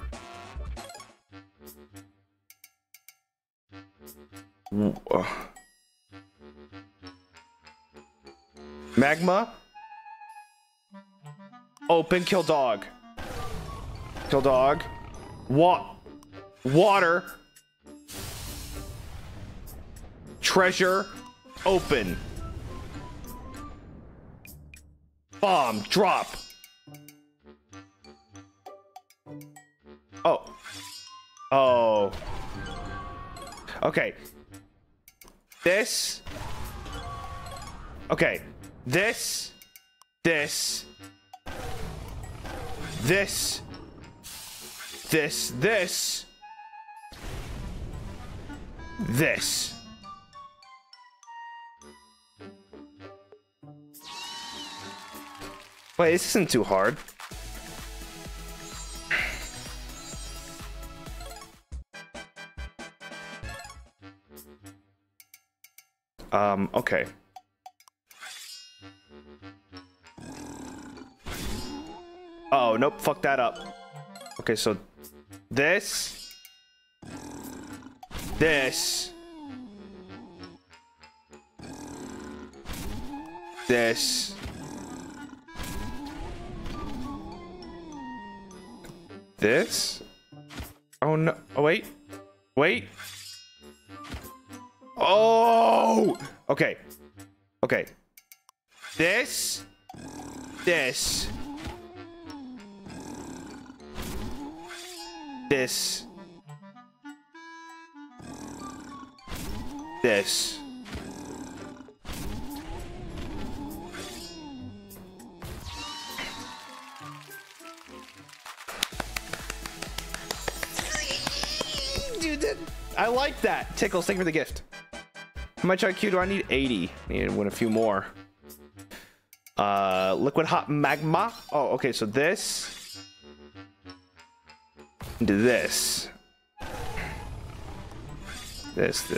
Magma. Open, kill dog. Kill dog. Water. Treasure. Open. Bomb, drop. Oh. Oh. Okay. This. Okay. This. This. This. This. This. This. Wait, this isn't too hard. Okay. Oh, nope, fuck that up. Okay, so this. This. This. This? Oh no, oh wait, wait. Oh, okay, okay. This, this, this, this. Dude, I like that. Tickles, thank you for the gift. How much IQ do I need? 80. I need to win a few more. Liquid hot magma. Oh, okay, so this. Into this. This.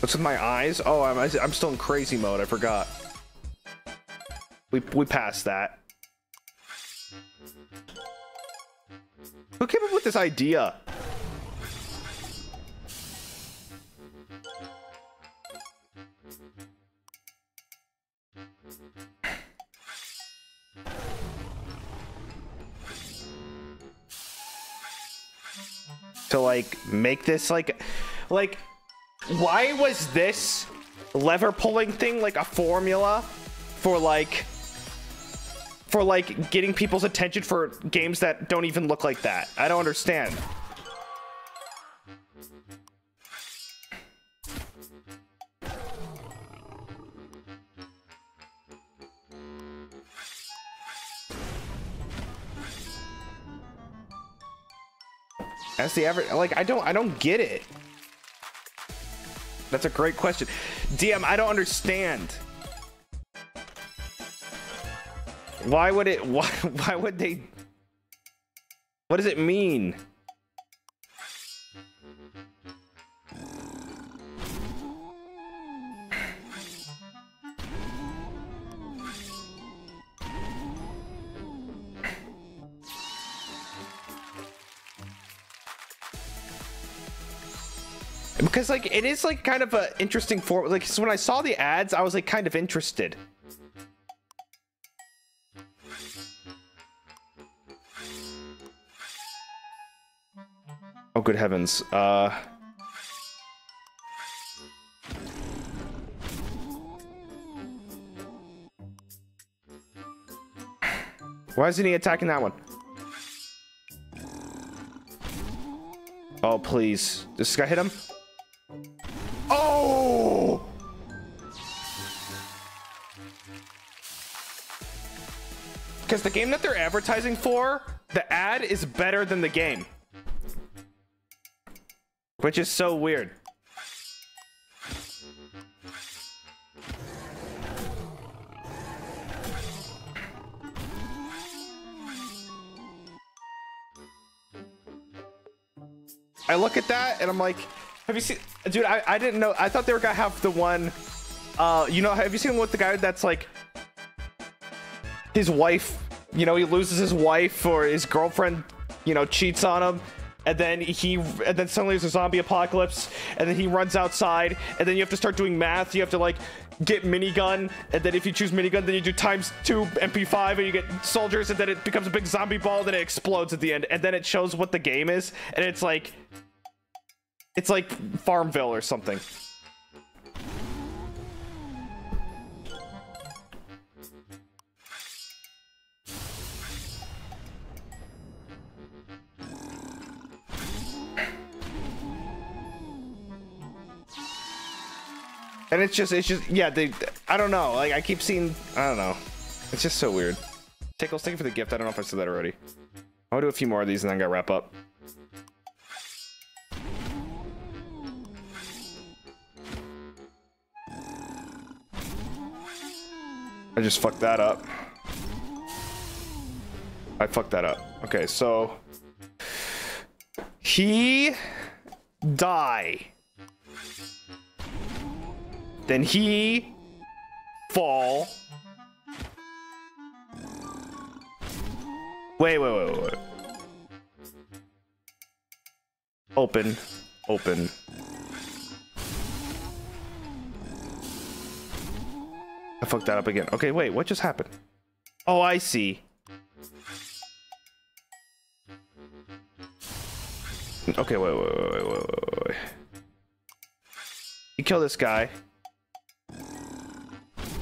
What's with my eyes? Oh, I'm still in crazy mode. I forgot. We passed that. Who came up with this idea? To like make this like why was this lever pulling thing like a formula for like getting people's attention for games that don't even look like that? I don't understand. That's the average. Like, I don't get it. That's a great question. DM, I don't understand. Why would they? What does it mean? Because like it is like kind of an interesting form. Like so when I saw the ads, I was like kind of interested. Oh good heavens. Why isn't he attacking that one? Oh please. Does this guy hit him? Oh! Because the game that they're advertising for, the ad is better than the game. Which is so weird. I look at that and I'm like, have you seen, dude, I didn't know. I thought they were gonna have the one, you know, have you seen what the guy that's like his wife, you know, he loses his wife or his girlfriend, you know, cheats on him. And then suddenly there's a zombie apocalypse, and then he runs outside, and then you have to start doing math. You have to like get minigun, and then if you choose minigun, then you do ×2 MP5, and you get soldiers, and then it becomes a big zombie ball, and then it explodes at the end, and then it shows what the game is, and it's like Farmville or something. And it's just, yeah, I don't know. Like, I keep seeing, I don't know. It's just so weird. Tickles, thank you for the gift. I don't know if I said that already. I'll do a few more of these and then gotta wrap up. I just fucked that up. I fucked that up. Okay, so. He. Die. Then he fall. Wait. Open. I fucked that up again. Okay, wait, what just happened? Oh, I see. Okay, wait. You kill this guy.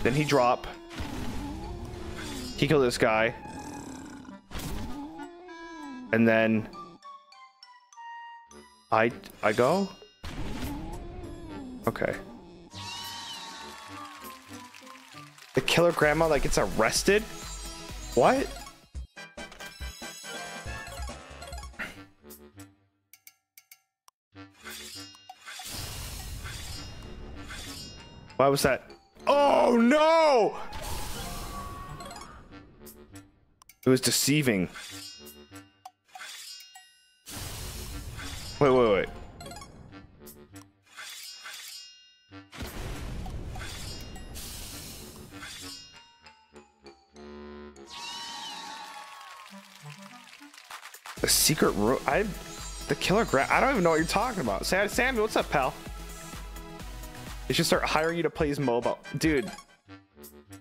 Then he drop. He killed this guy. And then I go? Okay. The killer grandma like gets arrested? What? Why was that? Oh no! It was deceiving. Wait. The secret room. The killer grab. I don't even know what you're talking about. Sammy, what's up, pal? They should start hiring you to play his mobile. Dude,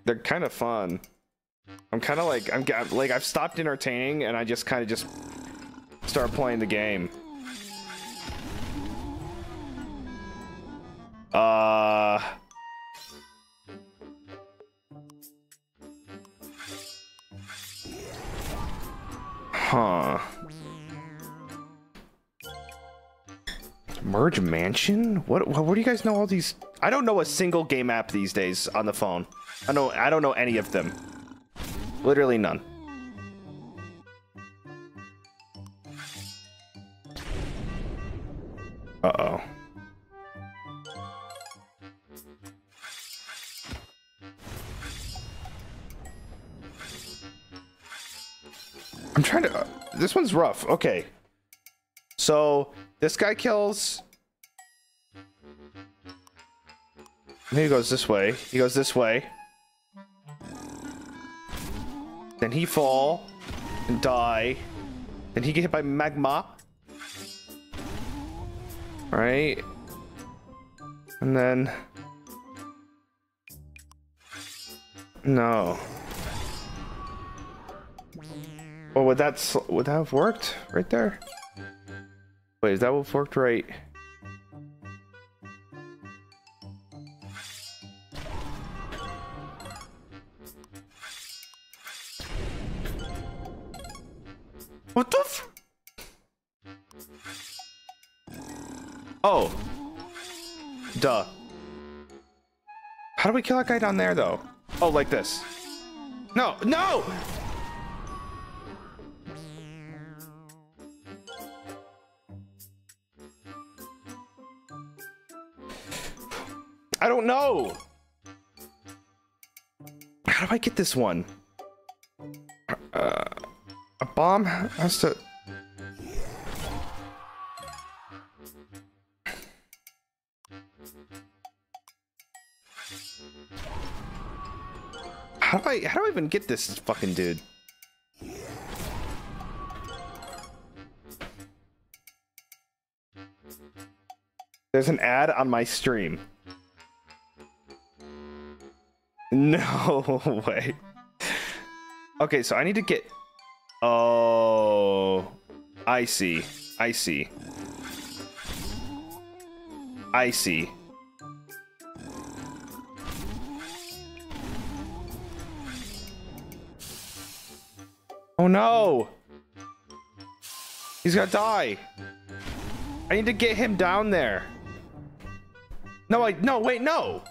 they're kind of fun. I'm kind of like, I've stopped entertaining and I just kind of just start playing the game. Merge Mansion? What do you guys know all these? I don't know a single game app these days on the phone. I don't know any of them. Literally none. Uh-oh. I'm trying to this one's rough. Okay. So, this guy kills. And he goes this way. He goes this way. Then he fall and die. Then he get hit by magma. All right. And then... No. Oh, would that have worked right there? Wait, is that what worked right? What the f- Oh. Duh. How do we kill that guy down there, though? Oh, like this. No, no! I don't know! How do I get this one? A bomb has to... How do I even get this fucking dude? There's an ad on my stream. No way. Okay, so I need to get... Oh... I see. I see. I see. Oh no! He's gonna die! I need to get him down there! No, no, wait, no!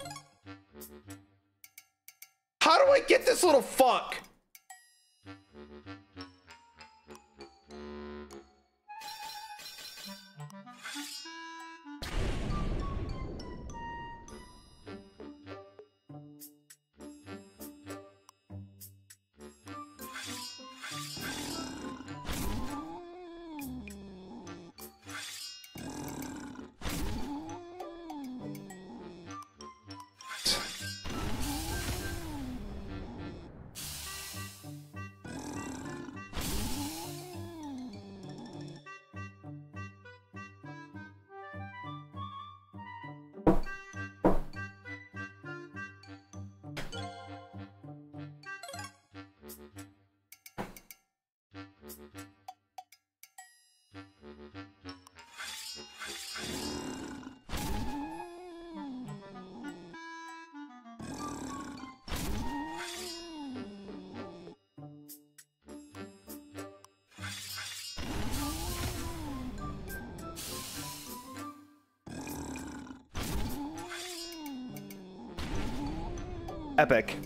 How do I get this little fuck? Epic.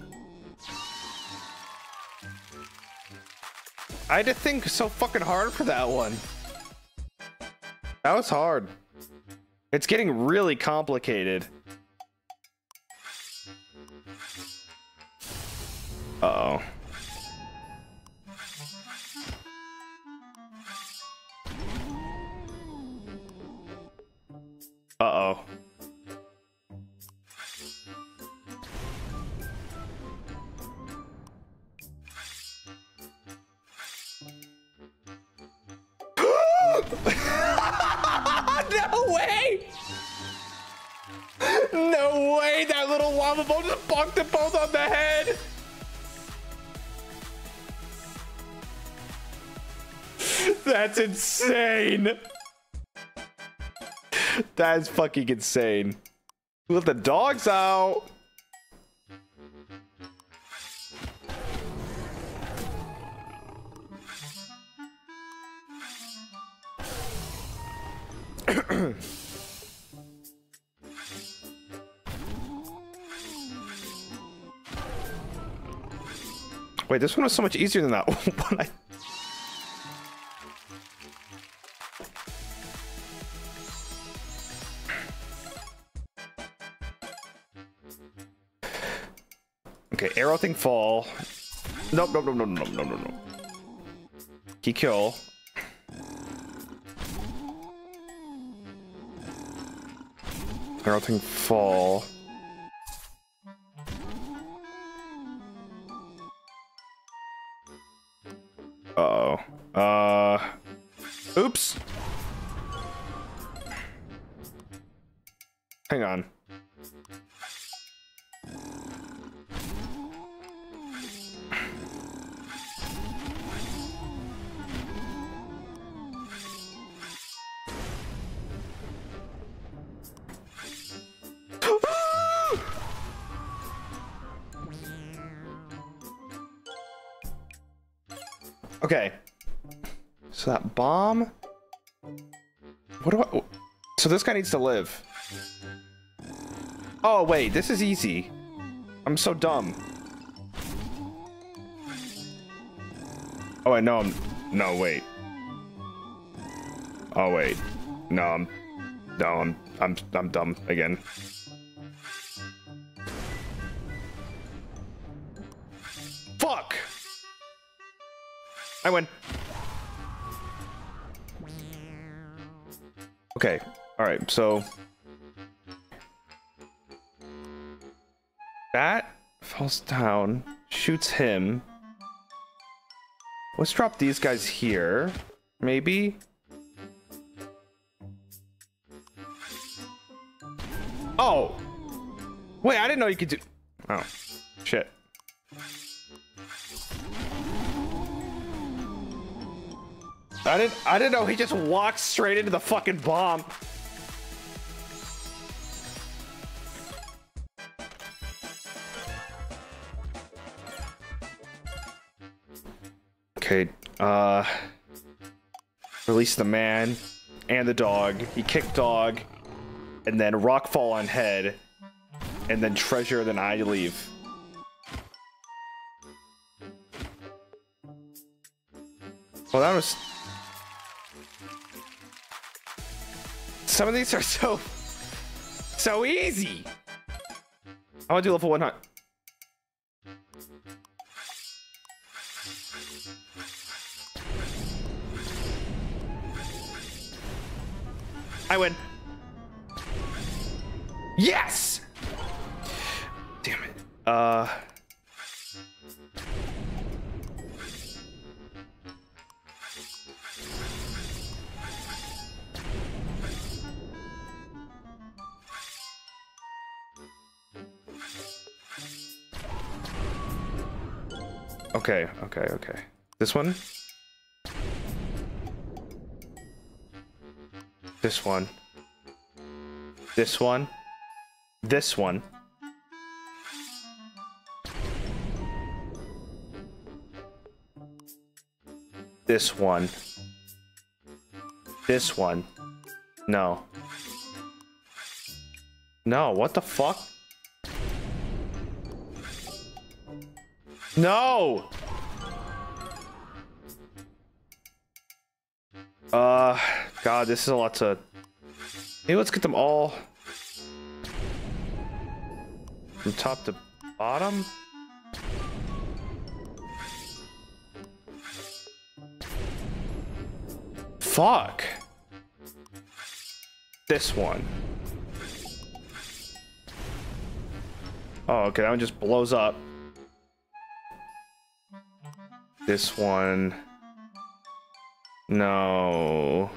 I had to think so fucking hard for that one. That was hard. It's getting really complicated. Uh-oh. Uh-oh. No way! No way! That little lava ball just bonked them both on the head! That's insane! That's fucking insane. Let the dogs out! Wait, this one was so much easier than that one. Okay, arrow thing fall. Nope, nope, nope, nope, nope, nope, nope, nope. Key kill. Arrow thing fall. Uh-oh. Oops! Hang on. Okay, so that bomb, so this guy needs to live. Oh wait, this is easy. I'm so dumb. Oh wait, no, I'm dumb again. Fuck! I win. Okay. All right. So that falls down, shoots him. Let's drop these guys here. Maybe. Oh, wait, I didn't know you could do. Oh, shit. I didn't know he just walked straight into the fucking bomb. Okay, release the man and the dog. He kicked dog and then rock fall on head and then treasure, then I leave. Well, that was... Some of these are so easy. I want to do level 100. I win. Yes. Damn it. Okay, okay, okay. This one? This one. This one. This one. This one. This one. No. No, what the fuck? No! God, this is a lot to... Maybe let's get them all... From top to bottom? Fuck! This one. Oh, okay, that one just blows up. This one. No.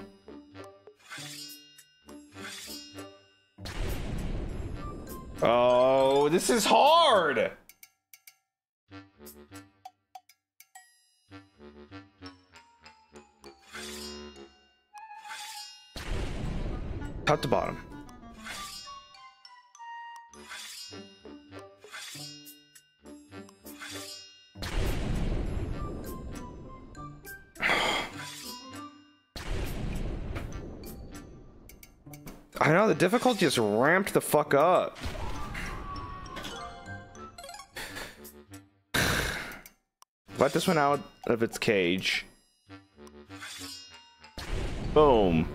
Oh, this is hard. Top to bottom. I know, the difficulty just ramped the fuck up. Let this one out of its cage. Boom.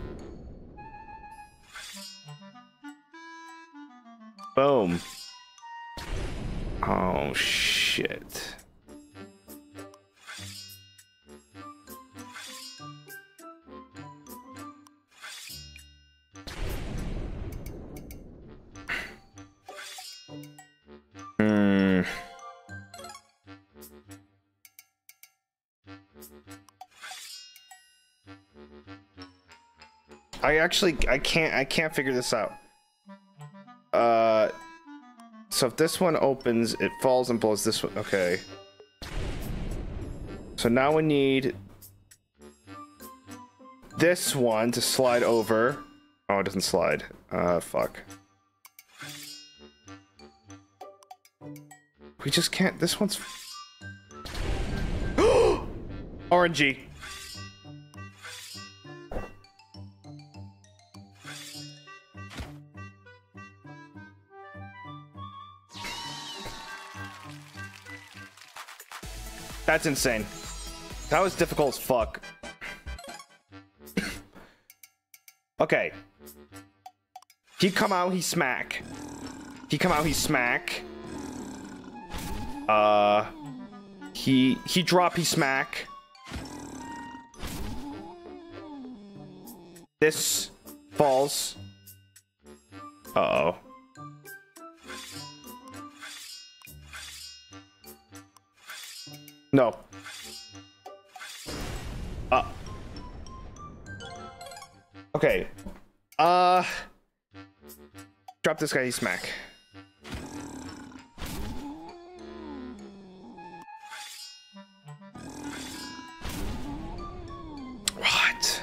Boom. Oh, shit. I can't figure this out. So if this one opens, it falls and blows this one. Okay. So now we need this one to slide over. Oh, it doesn't slide. Fuck. We just can't. This one's RNG. That's insane. That was difficult as fuck. Okay. He come out, he smack. He come out, he smack. He drop, he smack. This falls. Uh-oh. No. Okay. Drop this guy, he smack. What?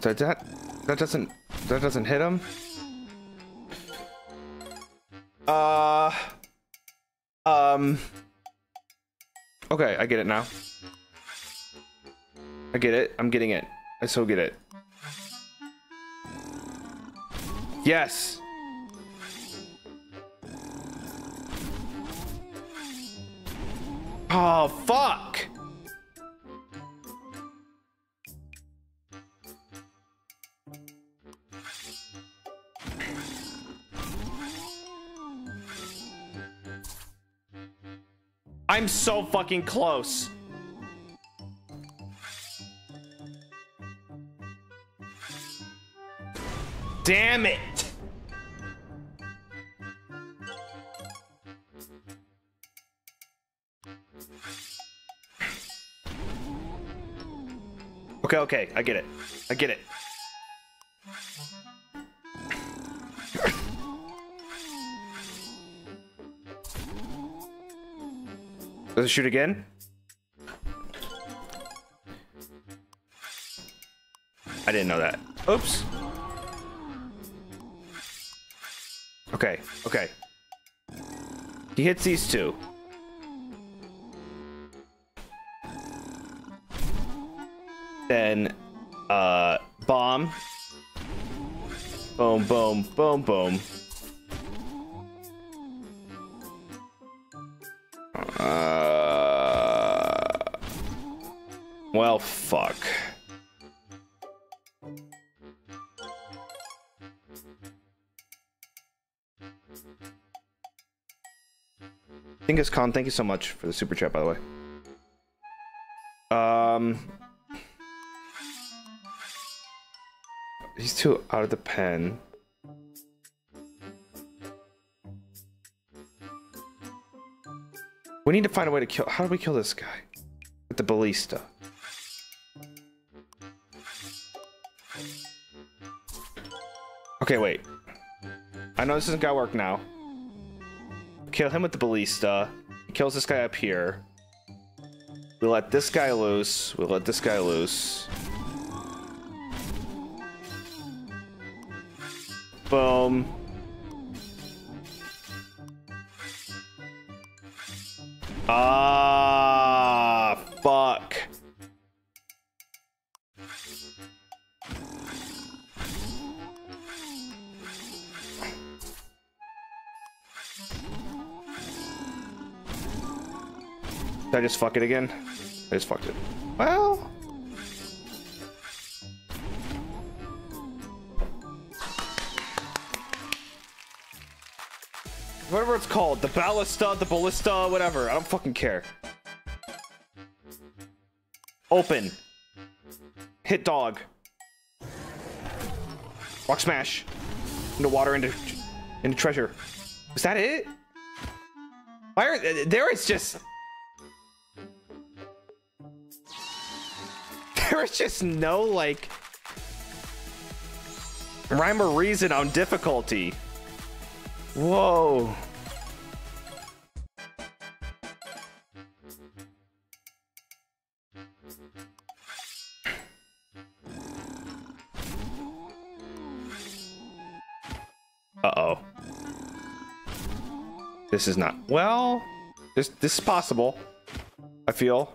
That doesn't hit him? Okay, I get it now. I get it. I'm getting it. I still get it. Yes. Oh, fuck. I'm so fucking close. Damn it. Okay, okay, I get it. I get it. Does it shoot again? I didn't know that. Oops. Okay, okay. He hits these two. Then, bomb. Boom, boom, boom, boom. Well, fuck. Genghis Khan, thank you so much for the super chat, by the way. These two out of the pen. We need to find a way to kill. How do we kill this guy? With the ballista. Okay, wait. I know this isn't gonna work now. Kill him with the ballista. He kills this guy up here. We let this guy loose. We let this guy loose. Boom. Ah, fuck. Did I just fuck it again? I just fucked it. Well. Whatever it's called. The ballista, whatever. I don't fucking care. Open. Hit dog. Rock smash. Into water, into treasure. Was that it? Why are, there is just... There is just no, like... Rhyme or reason on difficulty. Whoa. Uh-oh. This is not... Well, this is possible, I feel.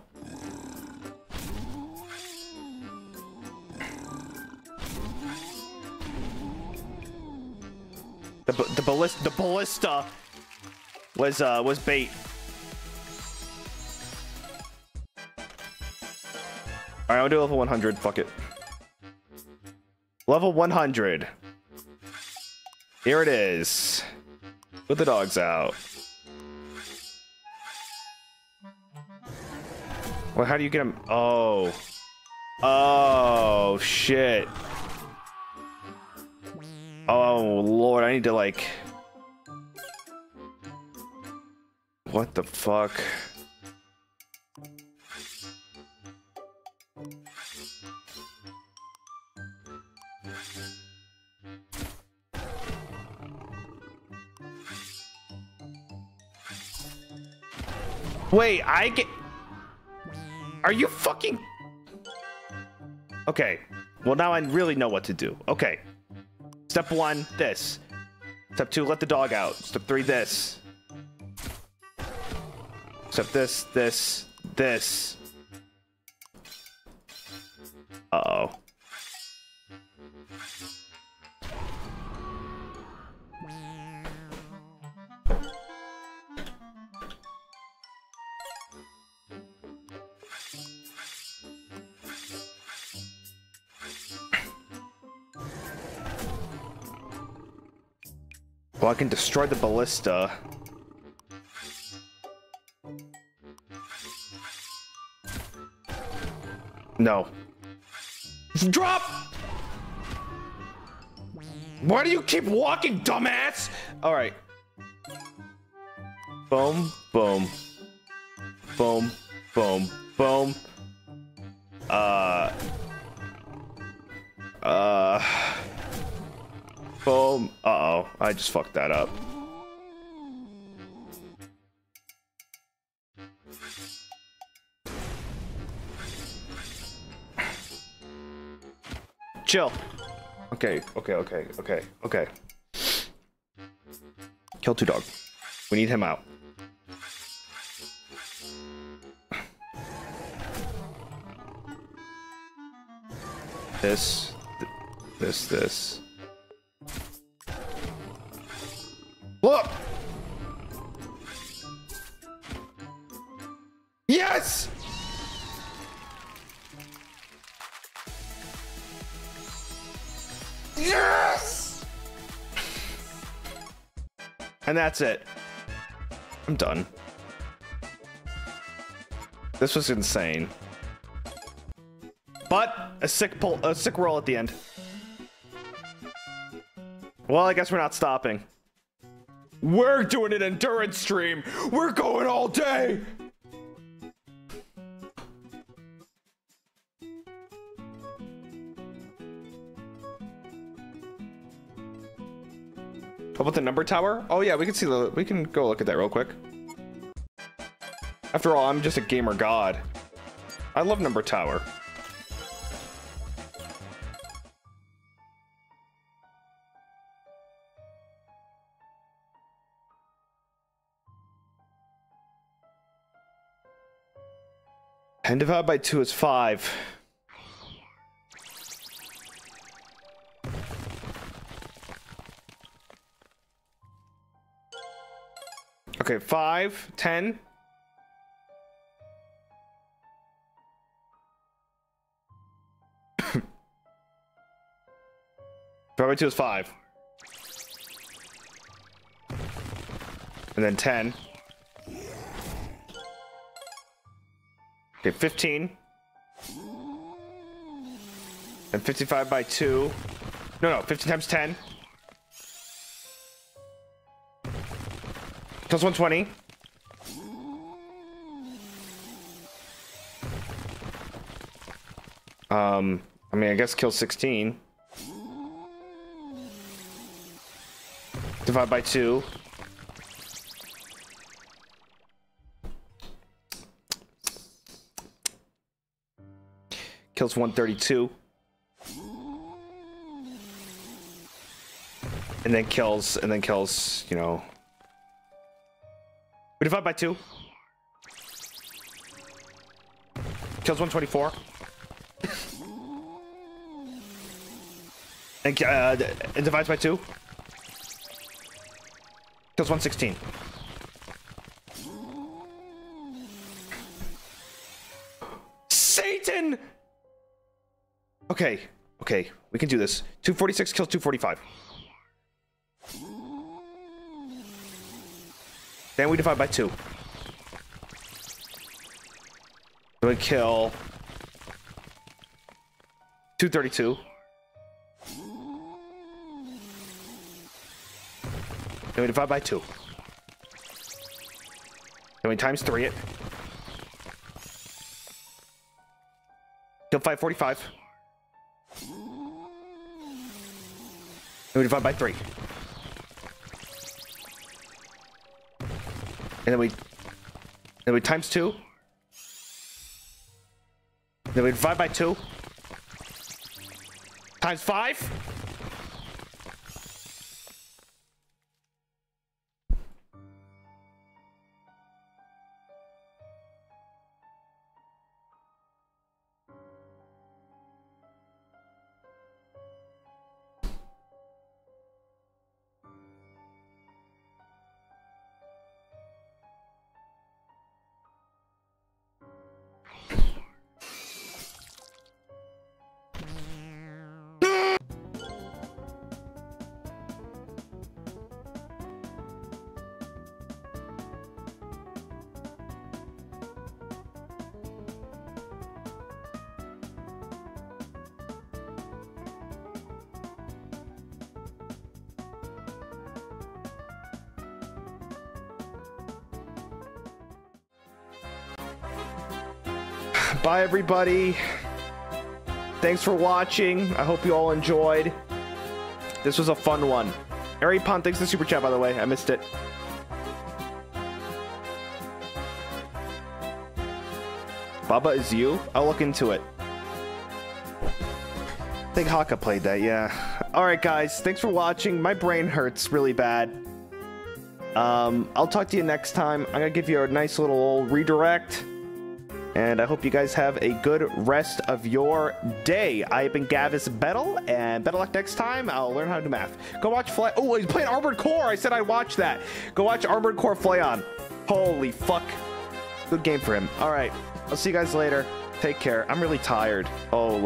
The ballista was bait. All right, I'll do level 100. Fuck it. Level 100. Here it is. Put the dogs out. Well, how do you get them? Oh. Oh, shit. Oh, Lord, I need to, like... What the fuck? Wait, I get... Are you fucking... Okay. Well, now I really know what to do. Okay. Step 1, this. Step 2, let the dog out. Step 3, this. Step this. Uh-oh. Well, I can destroy the ballista. No. Drop! Why do you keep walking, dumbass? Alright. Boom, boom. Boom, boom, boom. Boom. Uh-oh. I just fucked that up. Chill. Okay. Kill 2 dog. We need him out. This. This. Look! Yes! Yes! And that's it. I'm done. This was insane. But a sick roll at the end. Well, I guess we're not stopping. We're doing an endurance stream. We're going all day. How about the number tower? Oh yeah, we can see the. We can go look at that real quick. After all, I'm just a gamer god. I love number tower. And divided by 2 is 5. Okay, 5, 10. Divided by 2 is 5. And then 10. Okay, 15. And 55 by 2. No, 15 times 10. Plus 120. I guess kill 16. Divide by 2. Kills 132. And then kills, you know. We divide by 2. Kills 124. And divides by 2. Kills 116. Satan! Okay, okay, we can do this. 246 kills 245. Then we divide by 2. Then we kill 232. Then we divide by 2. Then we times 3 it. Kill 545. Then we divide by 3. And then we times 2. Then we divide by 2. Times 5. Bye, everybody. Thanks for watching. I hope you all enjoyed. This was a fun one. Ari Pond, thanks for the super chat, by the way. I missed it. Baba is you? I'll look into it. I think Hakka played that, yeah. All right, guys. Thanks for watching. My brain hurts really bad. I'll talk to you next time. I'm going to give you a nice little old redirect. And I hope you guys have a good rest of your day. I have been Gavis Bettel, and better luck next time. I'll learn how to do math. Go watch Fly. Oh, he's playing Armored Core. I said I'd watch that. Go watch Armored Core Flayon. Holy fuck. Good game for him. All right. I'll see you guys later. Take care. I'm really tired. Oh.